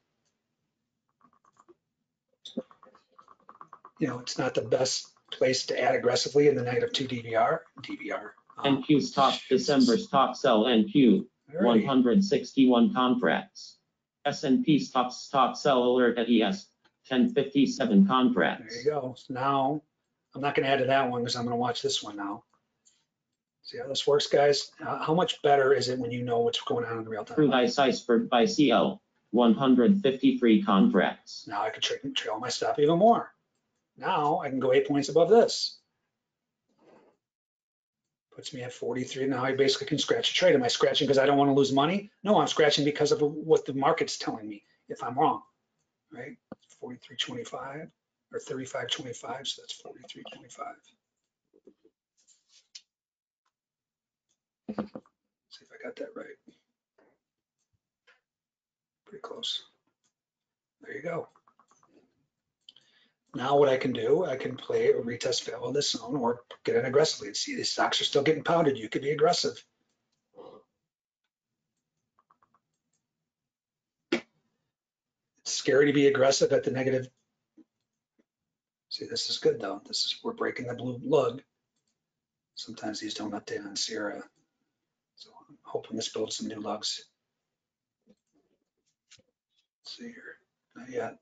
You know, it's not the best place to add aggressively in the negative two D V R. D V R. Um, N Q's top December's top sell N Q one hundred sixty-one contracts. S and P's top top sell alert at E S ten fifty-seven contracts. There you go. So now I'm not going to add to that one because I'm going to watch this one now. See how this works, guys. Uh, how much better is it when you know what's going on in real time? Through Ice Iceberg by C L one hundred fifty-three contracts. Now I can tra trail my stop even more. Now I can go eight points above this. Puts me at forty-three. Now I basically can scratch a trade. Am I scratching because I don't want to lose money? No, I'm scratching because of what the market's telling me if I'm wrong, right? forty-three twenty-five or thirty-five twenty-five, so that's forty-three twenty-five. See if I got that right. Pretty close. There you go. Now what I can do, I can play a retest fail on this zone or get in aggressively and see these stocks are still getting pounded. You could be aggressive. It's scary to be aggressive at the negative. See, this is good though. This is, we're breaking the blue lug. Sometimes these don't update on Sierra. So I'm hoping this builds some new lugs. Let's see here, not yet.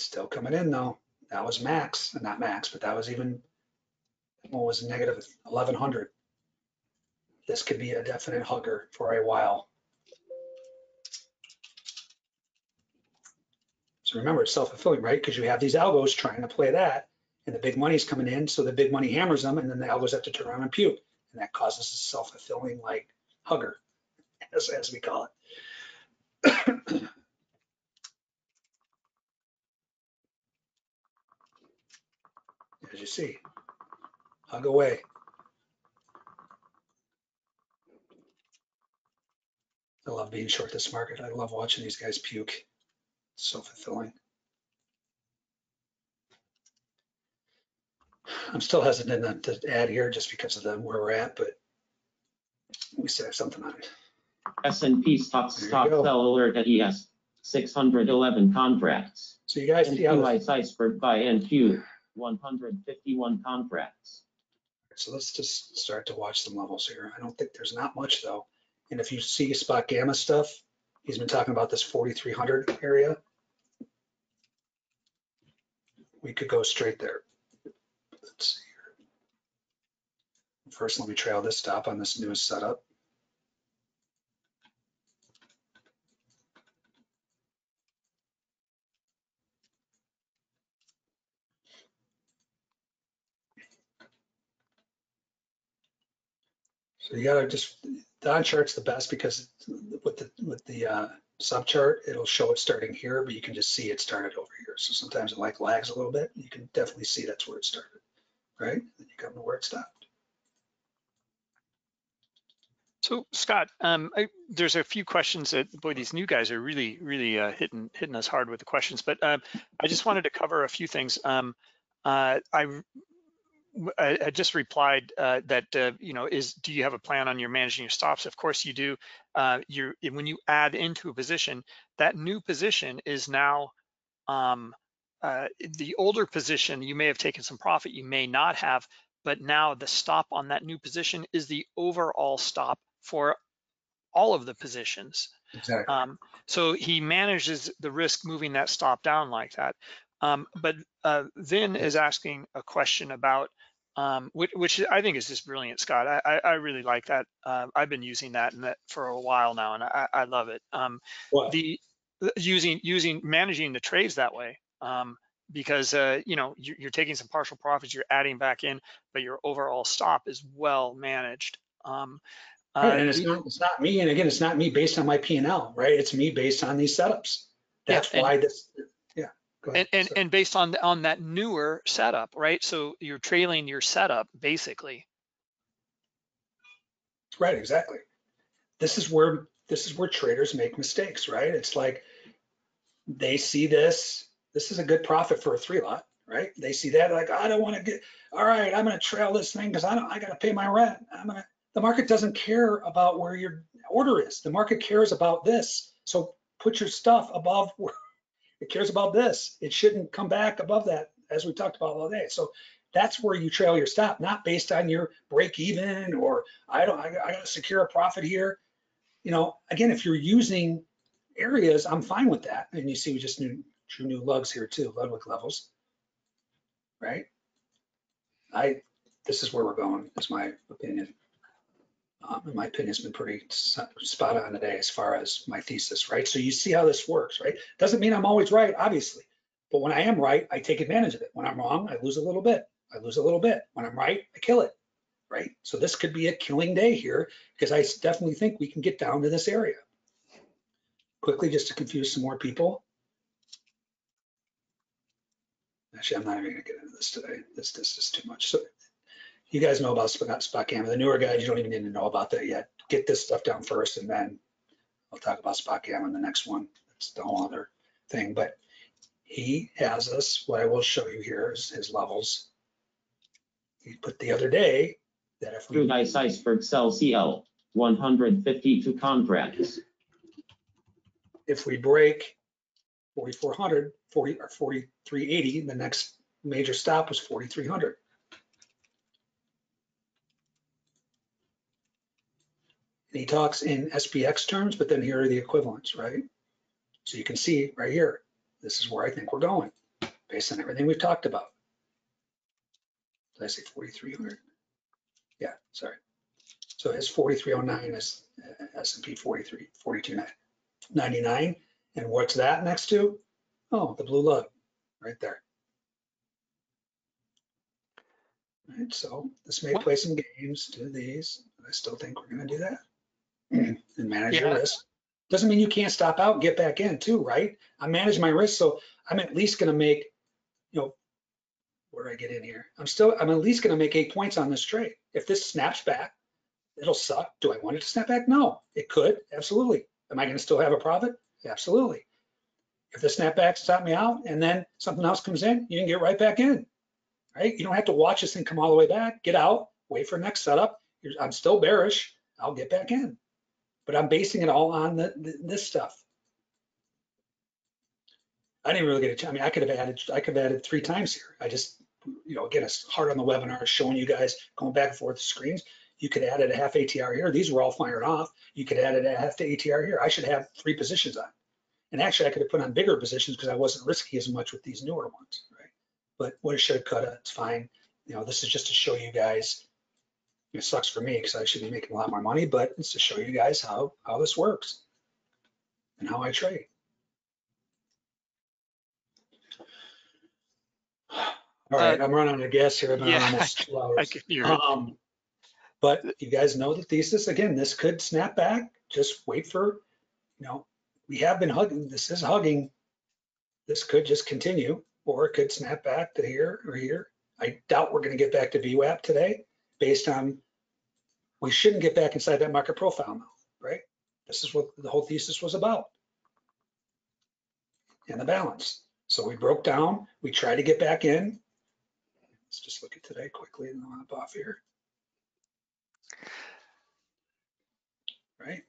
Still coming in though. That was max, not max, but that was even what was negative eleven hundred. This could be a definite hugger for a while. So remember, it's self-fulfilling, right? Because you have these algos trying to play that, and the big money's coming in, so the big money hammers them, and then the algos have to turn around and puke, and that causes a self-fulfilling like hugger, as, as we call it. As you see, hug away. I love being short this market. I love watching these guys puke. So fulfilling. I'm still hesitant to add here just because of the where we're at, but we still have something on it. S and P stock stock sell alert at E S. six hundred eleven contracts. So you guys see how this iceberg by N Q. one hundred fifty-one contracts. So let's just start to watch some levels here. I don't think there's not much though. And if you see Spot Gamma stuff, he's been talking about this forty-three hundred area. We could go straight there. Let's see here. First, let me trail this stop on this new setup. So you gotta just, the on chart's the best because with the with the uh, sub chart, it'll show it starting here, but you can just see it started over here. So sometimes it like lags a little bit. You can definitely see that's where it started, right? Then you come to where it stopped. So Scott, um, I, there's a few questions that, boy, these new guys are really, really uh, hitting hitting us hard with the questions. But uh, I just wanted to cover a few things. Um, uh, I. I, I just replied uh, that uh, you know is do you have a plan on your managing your stops? Of course you do. Uh, you when you add into a position, that new position is now um, uh, the older position. You may have taken some profit, you may not have, but now the stop on that new position is the overall stop for all of the positions. Exactly. Um, so he manages the risk moving that stop down like that. Um, but uh, Vin is asking a question about um, which, which I think is just brilliant, Scott. I, I, I really like that. Uh, I've been using that, and that for a while now, and I, I love it. Um, wow. The using using managing the trades that way um, because uh, you know you're, you're taking some partial profits, you're adding back in, but your overall stop is well managed. Um, uh, and it's not, it's not me. And again, it's not me based on my P and L, right? It's me based on these setups. That's yeah, why and, this. And, and and based on on that newer setup, right? So you're trailing your setup basically. Right, exactly. This is where this is where traders make mistakes, right? It's like they see this. This is a good profit for a three lot, right? They see that like I don't want to get. All right, I'm going to trail this thing because I don't. I got to pay my rent. I'm gonna. The market doesn't care about where your order is. The market cares about this. So put your stuff above where. It cares about this. It shouldn't come back above that, as we talked about all day. So that's where you trail your stop, not based on your break even or I don't. I, I got to secure a profit here. You know, again, if you're using areas, I'm fine with that. And you see, we just new, drew new lugs here too, Ludwig levels, right? I. This is where we're going. Is my opinion. Um, and my opinion has been pretty spot on today as far as my thesis, right? So you see how this works, right? Doesn't mean I'm always right, obviously. But when I am right, I take advantage of it. When I'm wrong, I lose a little bit. I lose a little bit. When I'm right, I kill it, right? So this could be a killing day here because I definitely think we can get down to this area. Quickly, just to confuse some more people. Actually, I'm not even going to get into this today. This, this is too much. So. You guys know about Spot Gamma. The newer guys, you don't even need to know about that yet. Get this stuff down first, and then I'll talk about Spot Gamma in the next one. That's the whole other thing. But he has us, what I will show you here is his levels. He put the other day that if we- Nice iceberg sell C L, one hundred fifty-two contracts. If we break forty-four hundred, forty or forty-three eighty, the next major stop was forty-three hundred. He talks in S P X terms, but then here are the equivalents, right? So you can see right here, this is where I think we're going based on everything we've talked about. did I say forty-three hundred? Yeah, sorry. So it's forty-three oh nine is S and P forty-three, forty-two ninety-nine. And what's that next to? Oh, the blue lug right there. All right, so this may play some games to these, but I still think we're going to do that and manage yeah. your risk. Doesn't mean you can't stop out and get back in too, right? I manage my risk, so I'm at least going to make, you know, where do I get in here? I'm still, I'm at least going to make eight points on this trade. If this snaps back, it'll suck. Do I want it to snap back? No, it could, absolutely. Am I going to still have a profit? Absolutely. If the snapbacks stop me out and then something else comes in, you can get right back in, right? You don't have to watch this thing come all the way back, get out, wait for next setup. I'm still bearish, I'll get back in. But I'm basing it all on the, the, this stuff. I didn't really get a chance. I mean, I could have added, I could have added three times here. I just, you know, again, it's hard on the webinar, showing you guys going back and forth screens. You could add it a half A T R here. These were all fired off. You could add it a half to A T R here. I should have three positions on. And actually, I could have put on bigger positions because I wasn't risky as much with these newer ones, right? But what it should cut, it's fine. You know, this is just to show you guys. It sucks for me because I should be making a lot more money, but it's to show you guys how how this works and how I trade. All right, uh, I'm running out of gas here. I've been yeah, on this two hours. I can hear it. Um, But you guys know the thesis. Again, this could snap back. Just wait for, you know, we have been hugging. This is hugging. This could just continue, or it could snap back to here or here. I doubt we're going to get back to V WAP today based on, we shouldn't get back inside that market profile now, right? This is what the whole thesis was about and the balance. So we broke down. We tried to get back in. Let's just look at today quickly and I'll hop off here. Right,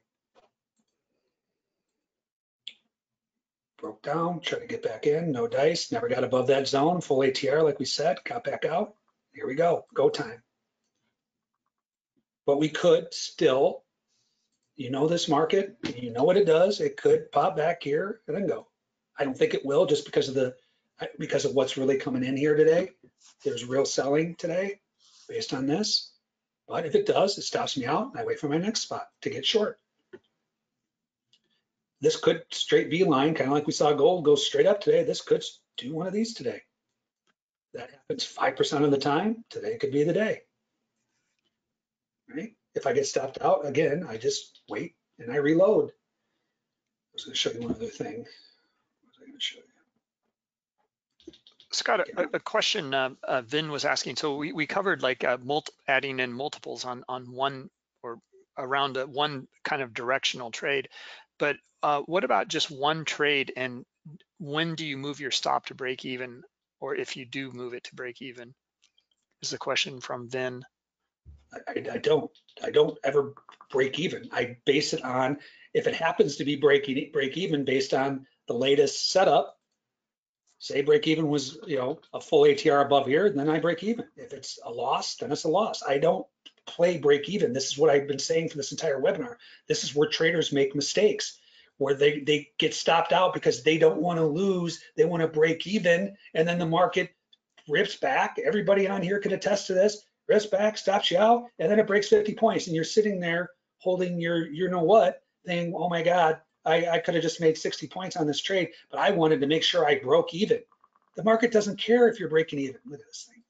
broke down, tried to get back in, no dice, never got above that zone, full A T R like we said, got back out. Here we go, go time. But we could still, you know, this market, you know what it does, it could pop back here and then go. I don't think it will, just because of the because of what's really coming in here today. There's real selling today based on this. But if it does, it stops me out, and I wait for my next spot to get short. This could straight V line, kind of like we saw gold go straight up today. This could do one of these today. That happens five percent of the time. Today could be the day, right? If I get stopped out again, I just wait and I reload. I was going to show you one other thing. What was I going to show you? Scott, a, a question uh, uh, Vin was asking. So we, we covered like uh, multi adding in multiples on, on one or around a, one kind of directional trade. But uh, what about just one trade, and when do you move your stop to break even, or if you do move it to break even, is the question from Vin. I, I don't. I don't ever break even. I base it on, if it happens to be breaking break even based on the latest setup, say break even was, you know, a full A T R above here, then I break even. If it's a loss, then it's a loss. I don't play break even. This is what I've been saying for this entire webinar. This is where traders make mistakes, where they, they get stopped out because they don't want to lose. They want to break even, and then the market rips back. Everybody on here can attest to this. Rips back, stops you out, and then it breaks fifty points, and you're sitting there holding your, you know what, thing, oh my God, I, I could have just made sixty points on this trade, but I wanted to make sure I broke even. The market doesn't care if you're breaking even. Look at this thing.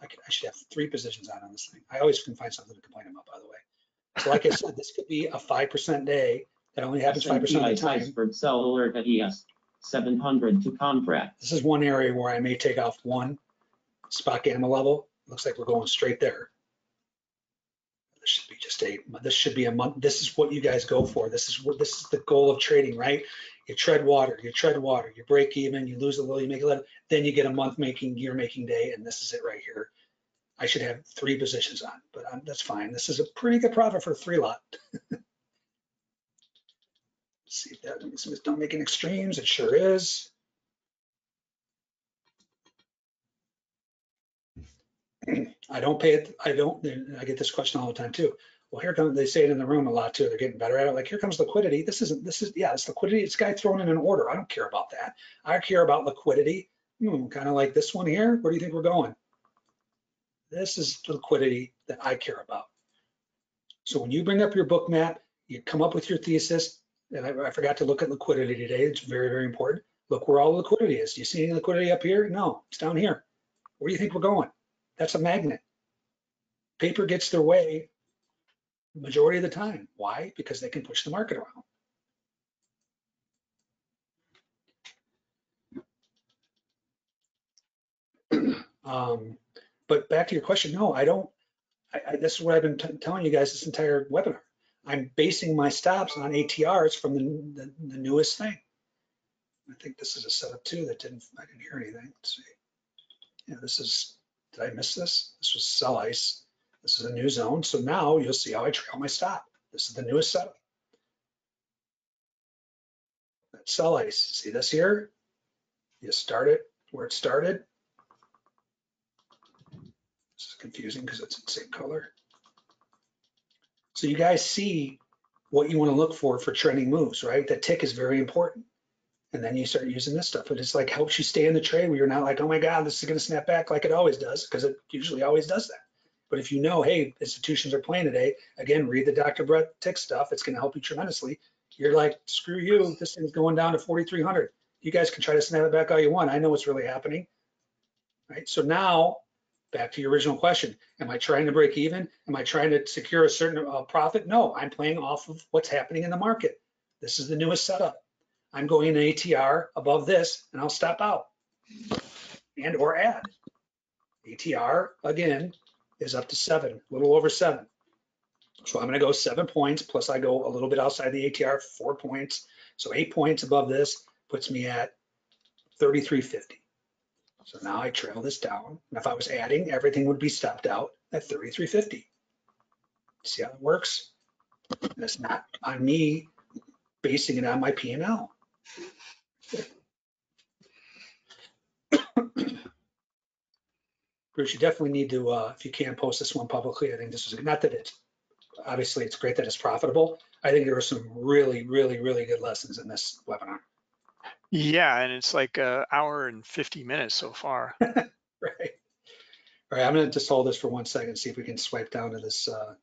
I, could, I should have three positions out on this thing. I always can find something to complain about, by the way. So like I said, this could be a five percent day that only happens five percent of the time. Sell alert at E S, seven hundred to contract. This is one area where I may take off one spot gamma level. Looks like we're going straight there. This should be just a, this should be a month. This is what you guys go for. This is what, this is the goal of trading, right? You tread water, you tread water, you break even, you lose a little, you make a little, then you get a month making, year making day, and this is it right here. I should have three positions on, but I'm, that's fine. This is a pretty good profit for a three lot. See if that makes sense. Don't make any extremes. It sure is. I don't pay it. I don't. I get this question all the time too. Well, here comes. They say it in the room a lot too. They're getting better at it. Like, here comes liquidity. This isn't. This is. Yeah, it's liquidity. It's a guy throwing in an order. I don't care about that. I care about liquidity. Hmm, kind of like this one here. Where do you think we're going? This is the liquidity that I care about. So when you bring up your book map, you come up with your thesis, and I, I forgot to look at liquidity today. It's very, very important. Look where all the liquidity is. Do you see any liquidity up here? No, it's down here. Where do you think we're going? That's a magnet. Paper gets their way the majority of the time. Why? Because they can push the market around. Um, but back to your question, no, I don't, I, I, this is what I've been t telling you guys this entire webinar. I'm basing my stops on A T Rs from the, the, the newest thing. I think this is a setup too that didn't, I didn't hear anything. Let's see. Yeah, this is, did I miss this? This was sell ice. This is a new zone. So now you'll see how I trail my stop. This is the newest setup. That sell ice, see this here? You start it where it started. This is confusing because it's the same color. So you guys see what you want to look for for trending moves, right? That tick is very important. And then you start using this stuff. It just like helps you stay in the trade where you're not like, oh my God, this is going to snap back like it always does, because it usually always does that. But if you know, hey, institutions are playing today, again, read the Doctor Brett tick stuff. It's going to help you tremendously. You're like, screw you. This thing's going down to forty-three hundred. You guys can try to snap it back all you want. I know what's really happening, right? So now, back to your original question, am I trying to break even? Am I trying to secure a certain uh, profit? No, I'm playing off of what's happening in the market. This is the newest setup. I'm going in A T R above this, and I'll stop out and or add. A T R, again, is up to seven, a little over seven. So I'm gonna go seven points, plus I go a little bit outside the A T R, four points. So eight points above this puts me at thirty-three fifty. So now I trail this down. And if I was adding, everything would be stopped out at thirty-three fifty. See how it works? And it's not on me basing it on my P and L. Bruce, you definitely need to, uh, if you can, post this one publicly. I think this is, not that it's, obviously it's great that it's profitable. I think there were some really, really, really good lessons in this webinar. Yeah, and it's like an hour and fifty minutes so far. Right. All right, I'm gonna just hold this for one second, see if we can swipe down to this uh,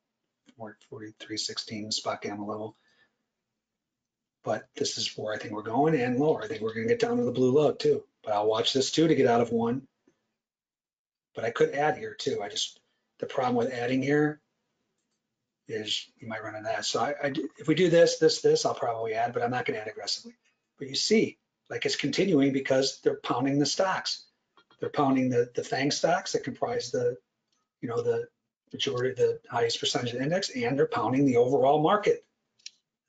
forty-three sixteen Spot Gamma level. But this is where I think we're going and lower. I think we're gonna get down to the blue lug too. But I'll watch this too to get out of one. But I could add here too. I just, the problem with adding here is you might run into that. So I, I, if we do this, this, this, I'll probably add, but I'm not gonna add aggressively. But you see, like it's continuing because they're pounding the stocks. They're pounding the, the FANG stocks that comprise the, you know, the majority, the highest percentage of the index, and they're pounding the overall market.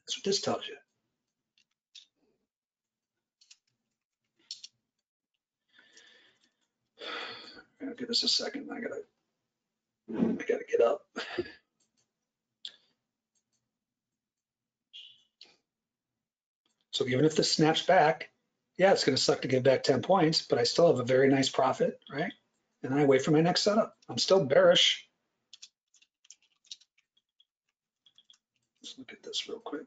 That's what this tells you. I'm gonna give this a second. I gotta, I gotta get up. So even if this snaps back, yeah, it's gonna suck to give back ten points, but I still have a very nice profit, right? And then I wait for my next setup. I'm still bearish. Let's look at this real quick.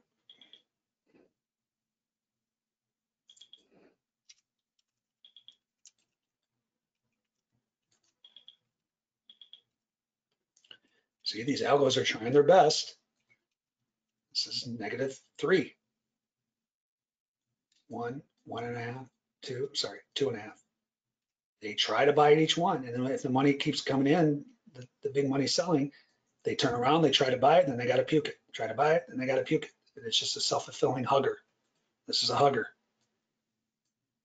See, these algos are trying their best. This is negative three. One, one and a half, two, sorry, two and a half. They try to buy at each one. And then if the money keeps coming in, the, the big money's selling, they turn around, they try to buy it, then they got to puke it. Try to buy it, then they got to puke it. And it's just a self-fulfilling hugger. This is a hugger.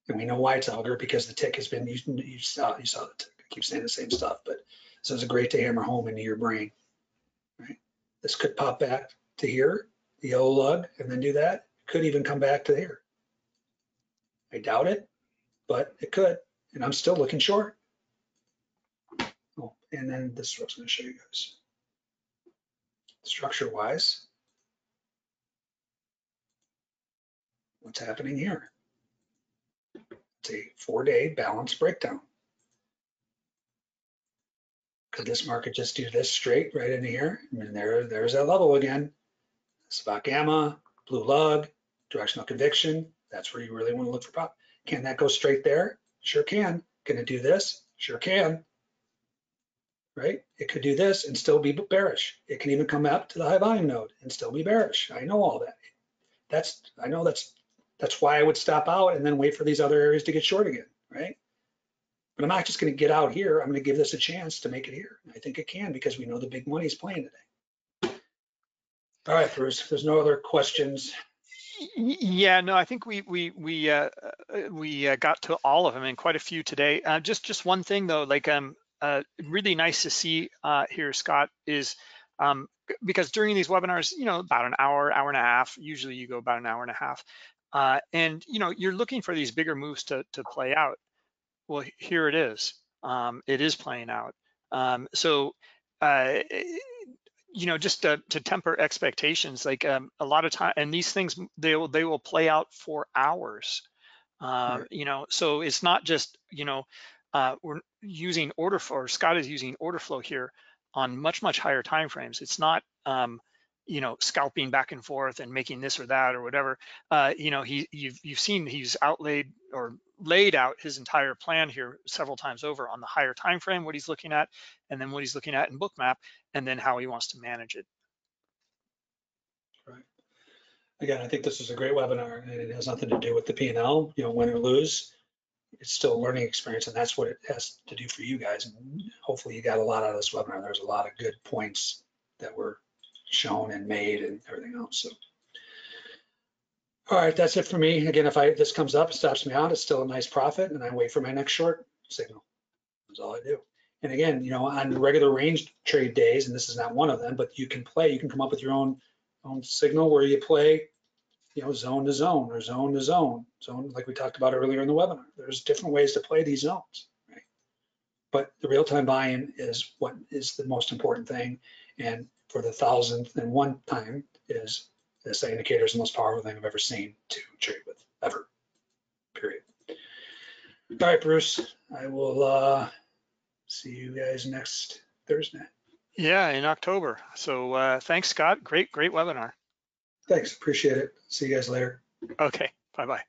And we know why it's a hugger, because the tick has been, you, you, saw, you saw the tick. I keep saying the same stuff, but this is great to hammer home into your brain, right? This could pop back to here, the yellow lug, and then do that. It could even come back to here. I doubt it, but it could, and I'm still looking short. Oh, and then this is what I was going to show you guys. Structure-wise, what's happening here? It's a four-day balance breakdown. Could this market just do this straight right in here? I mean, there, there's that level again. Spot Gamma, blue lug, directional conviction. That's where you really want to look for pop. Can that go straight there? Sure can. Can it do this? Sure can. right? It could do this and still be bearish. It can even come up to the high volume node and still be bearish. I know all that. That's, I know that's, that's why I would stop out and then wait for these other areas to get short again, right? But I'm not just gonna get out here. I'm gonna give this a chance to make it here. I think it can because we know the big money's playing today. All right, Bruce, if there's no other questions. Yeah, no, I think we we we uh, we uh, got to all of them and quite a few today. Uh, just just one thing though, like um, uh, really nice to see uh, here, Scott, is um, because during these webinars, you know, about an hour, hour and a half. Usually, you go about an hour and a half, uh, and you know, you're looking for these bigger moves to to play out. Well, here it is. Um, it is playing out. Um, so. Uh, you know, just to, to temper expectations, like um, a lot of time, and these things, they will, they will play out for hours, uh, right. You know, so it's not just, you know, uh, we're using order flow, or Scott is using order flow here on much, much higher timeframes. It's not, um, you know, scalping back and forth and making this or that or whatever, uh, you know, he, you've, you've seen he's outlaid or laid out his entire plan here several times over on the higher time frame, what he's looking at, and then what he's looking at in Bookmap, and then how he wants to manage it. Right. Again, I think this is a great webinar, and it has nothing to do with the P and L, you know, win or lose. It's still a learning experience, and that's what it has to do for you guys. And hopefully you got a lot out of this webinar. There's a lot of good points that were shown and made and everything else. So. All right, that's it for me. Again, if I this comes up, stops me out, it's still a nice profit, and I wait for my next short signal. That's all I do. And again, you know, on regular range trade days, and this is not one of them, but you can play, you can come up with your own own signal where you play, you know, zone to zone or zone to zone, zone like we talked about earlier in the webinar. There's different ways to play these zones, right? But the real-time buy-in is what is the most important thing, and for the thousandth and one time is. This indicator is the most powerful thing I've ever seen to trade with, ever, period. All right, Bruce, I will uh, see you guys next Thursday. Yeah, in October. So uh, thanks, Scott. Great, great webinar. Thanks, appreciate it. See you guys later. Okay, bye-bye.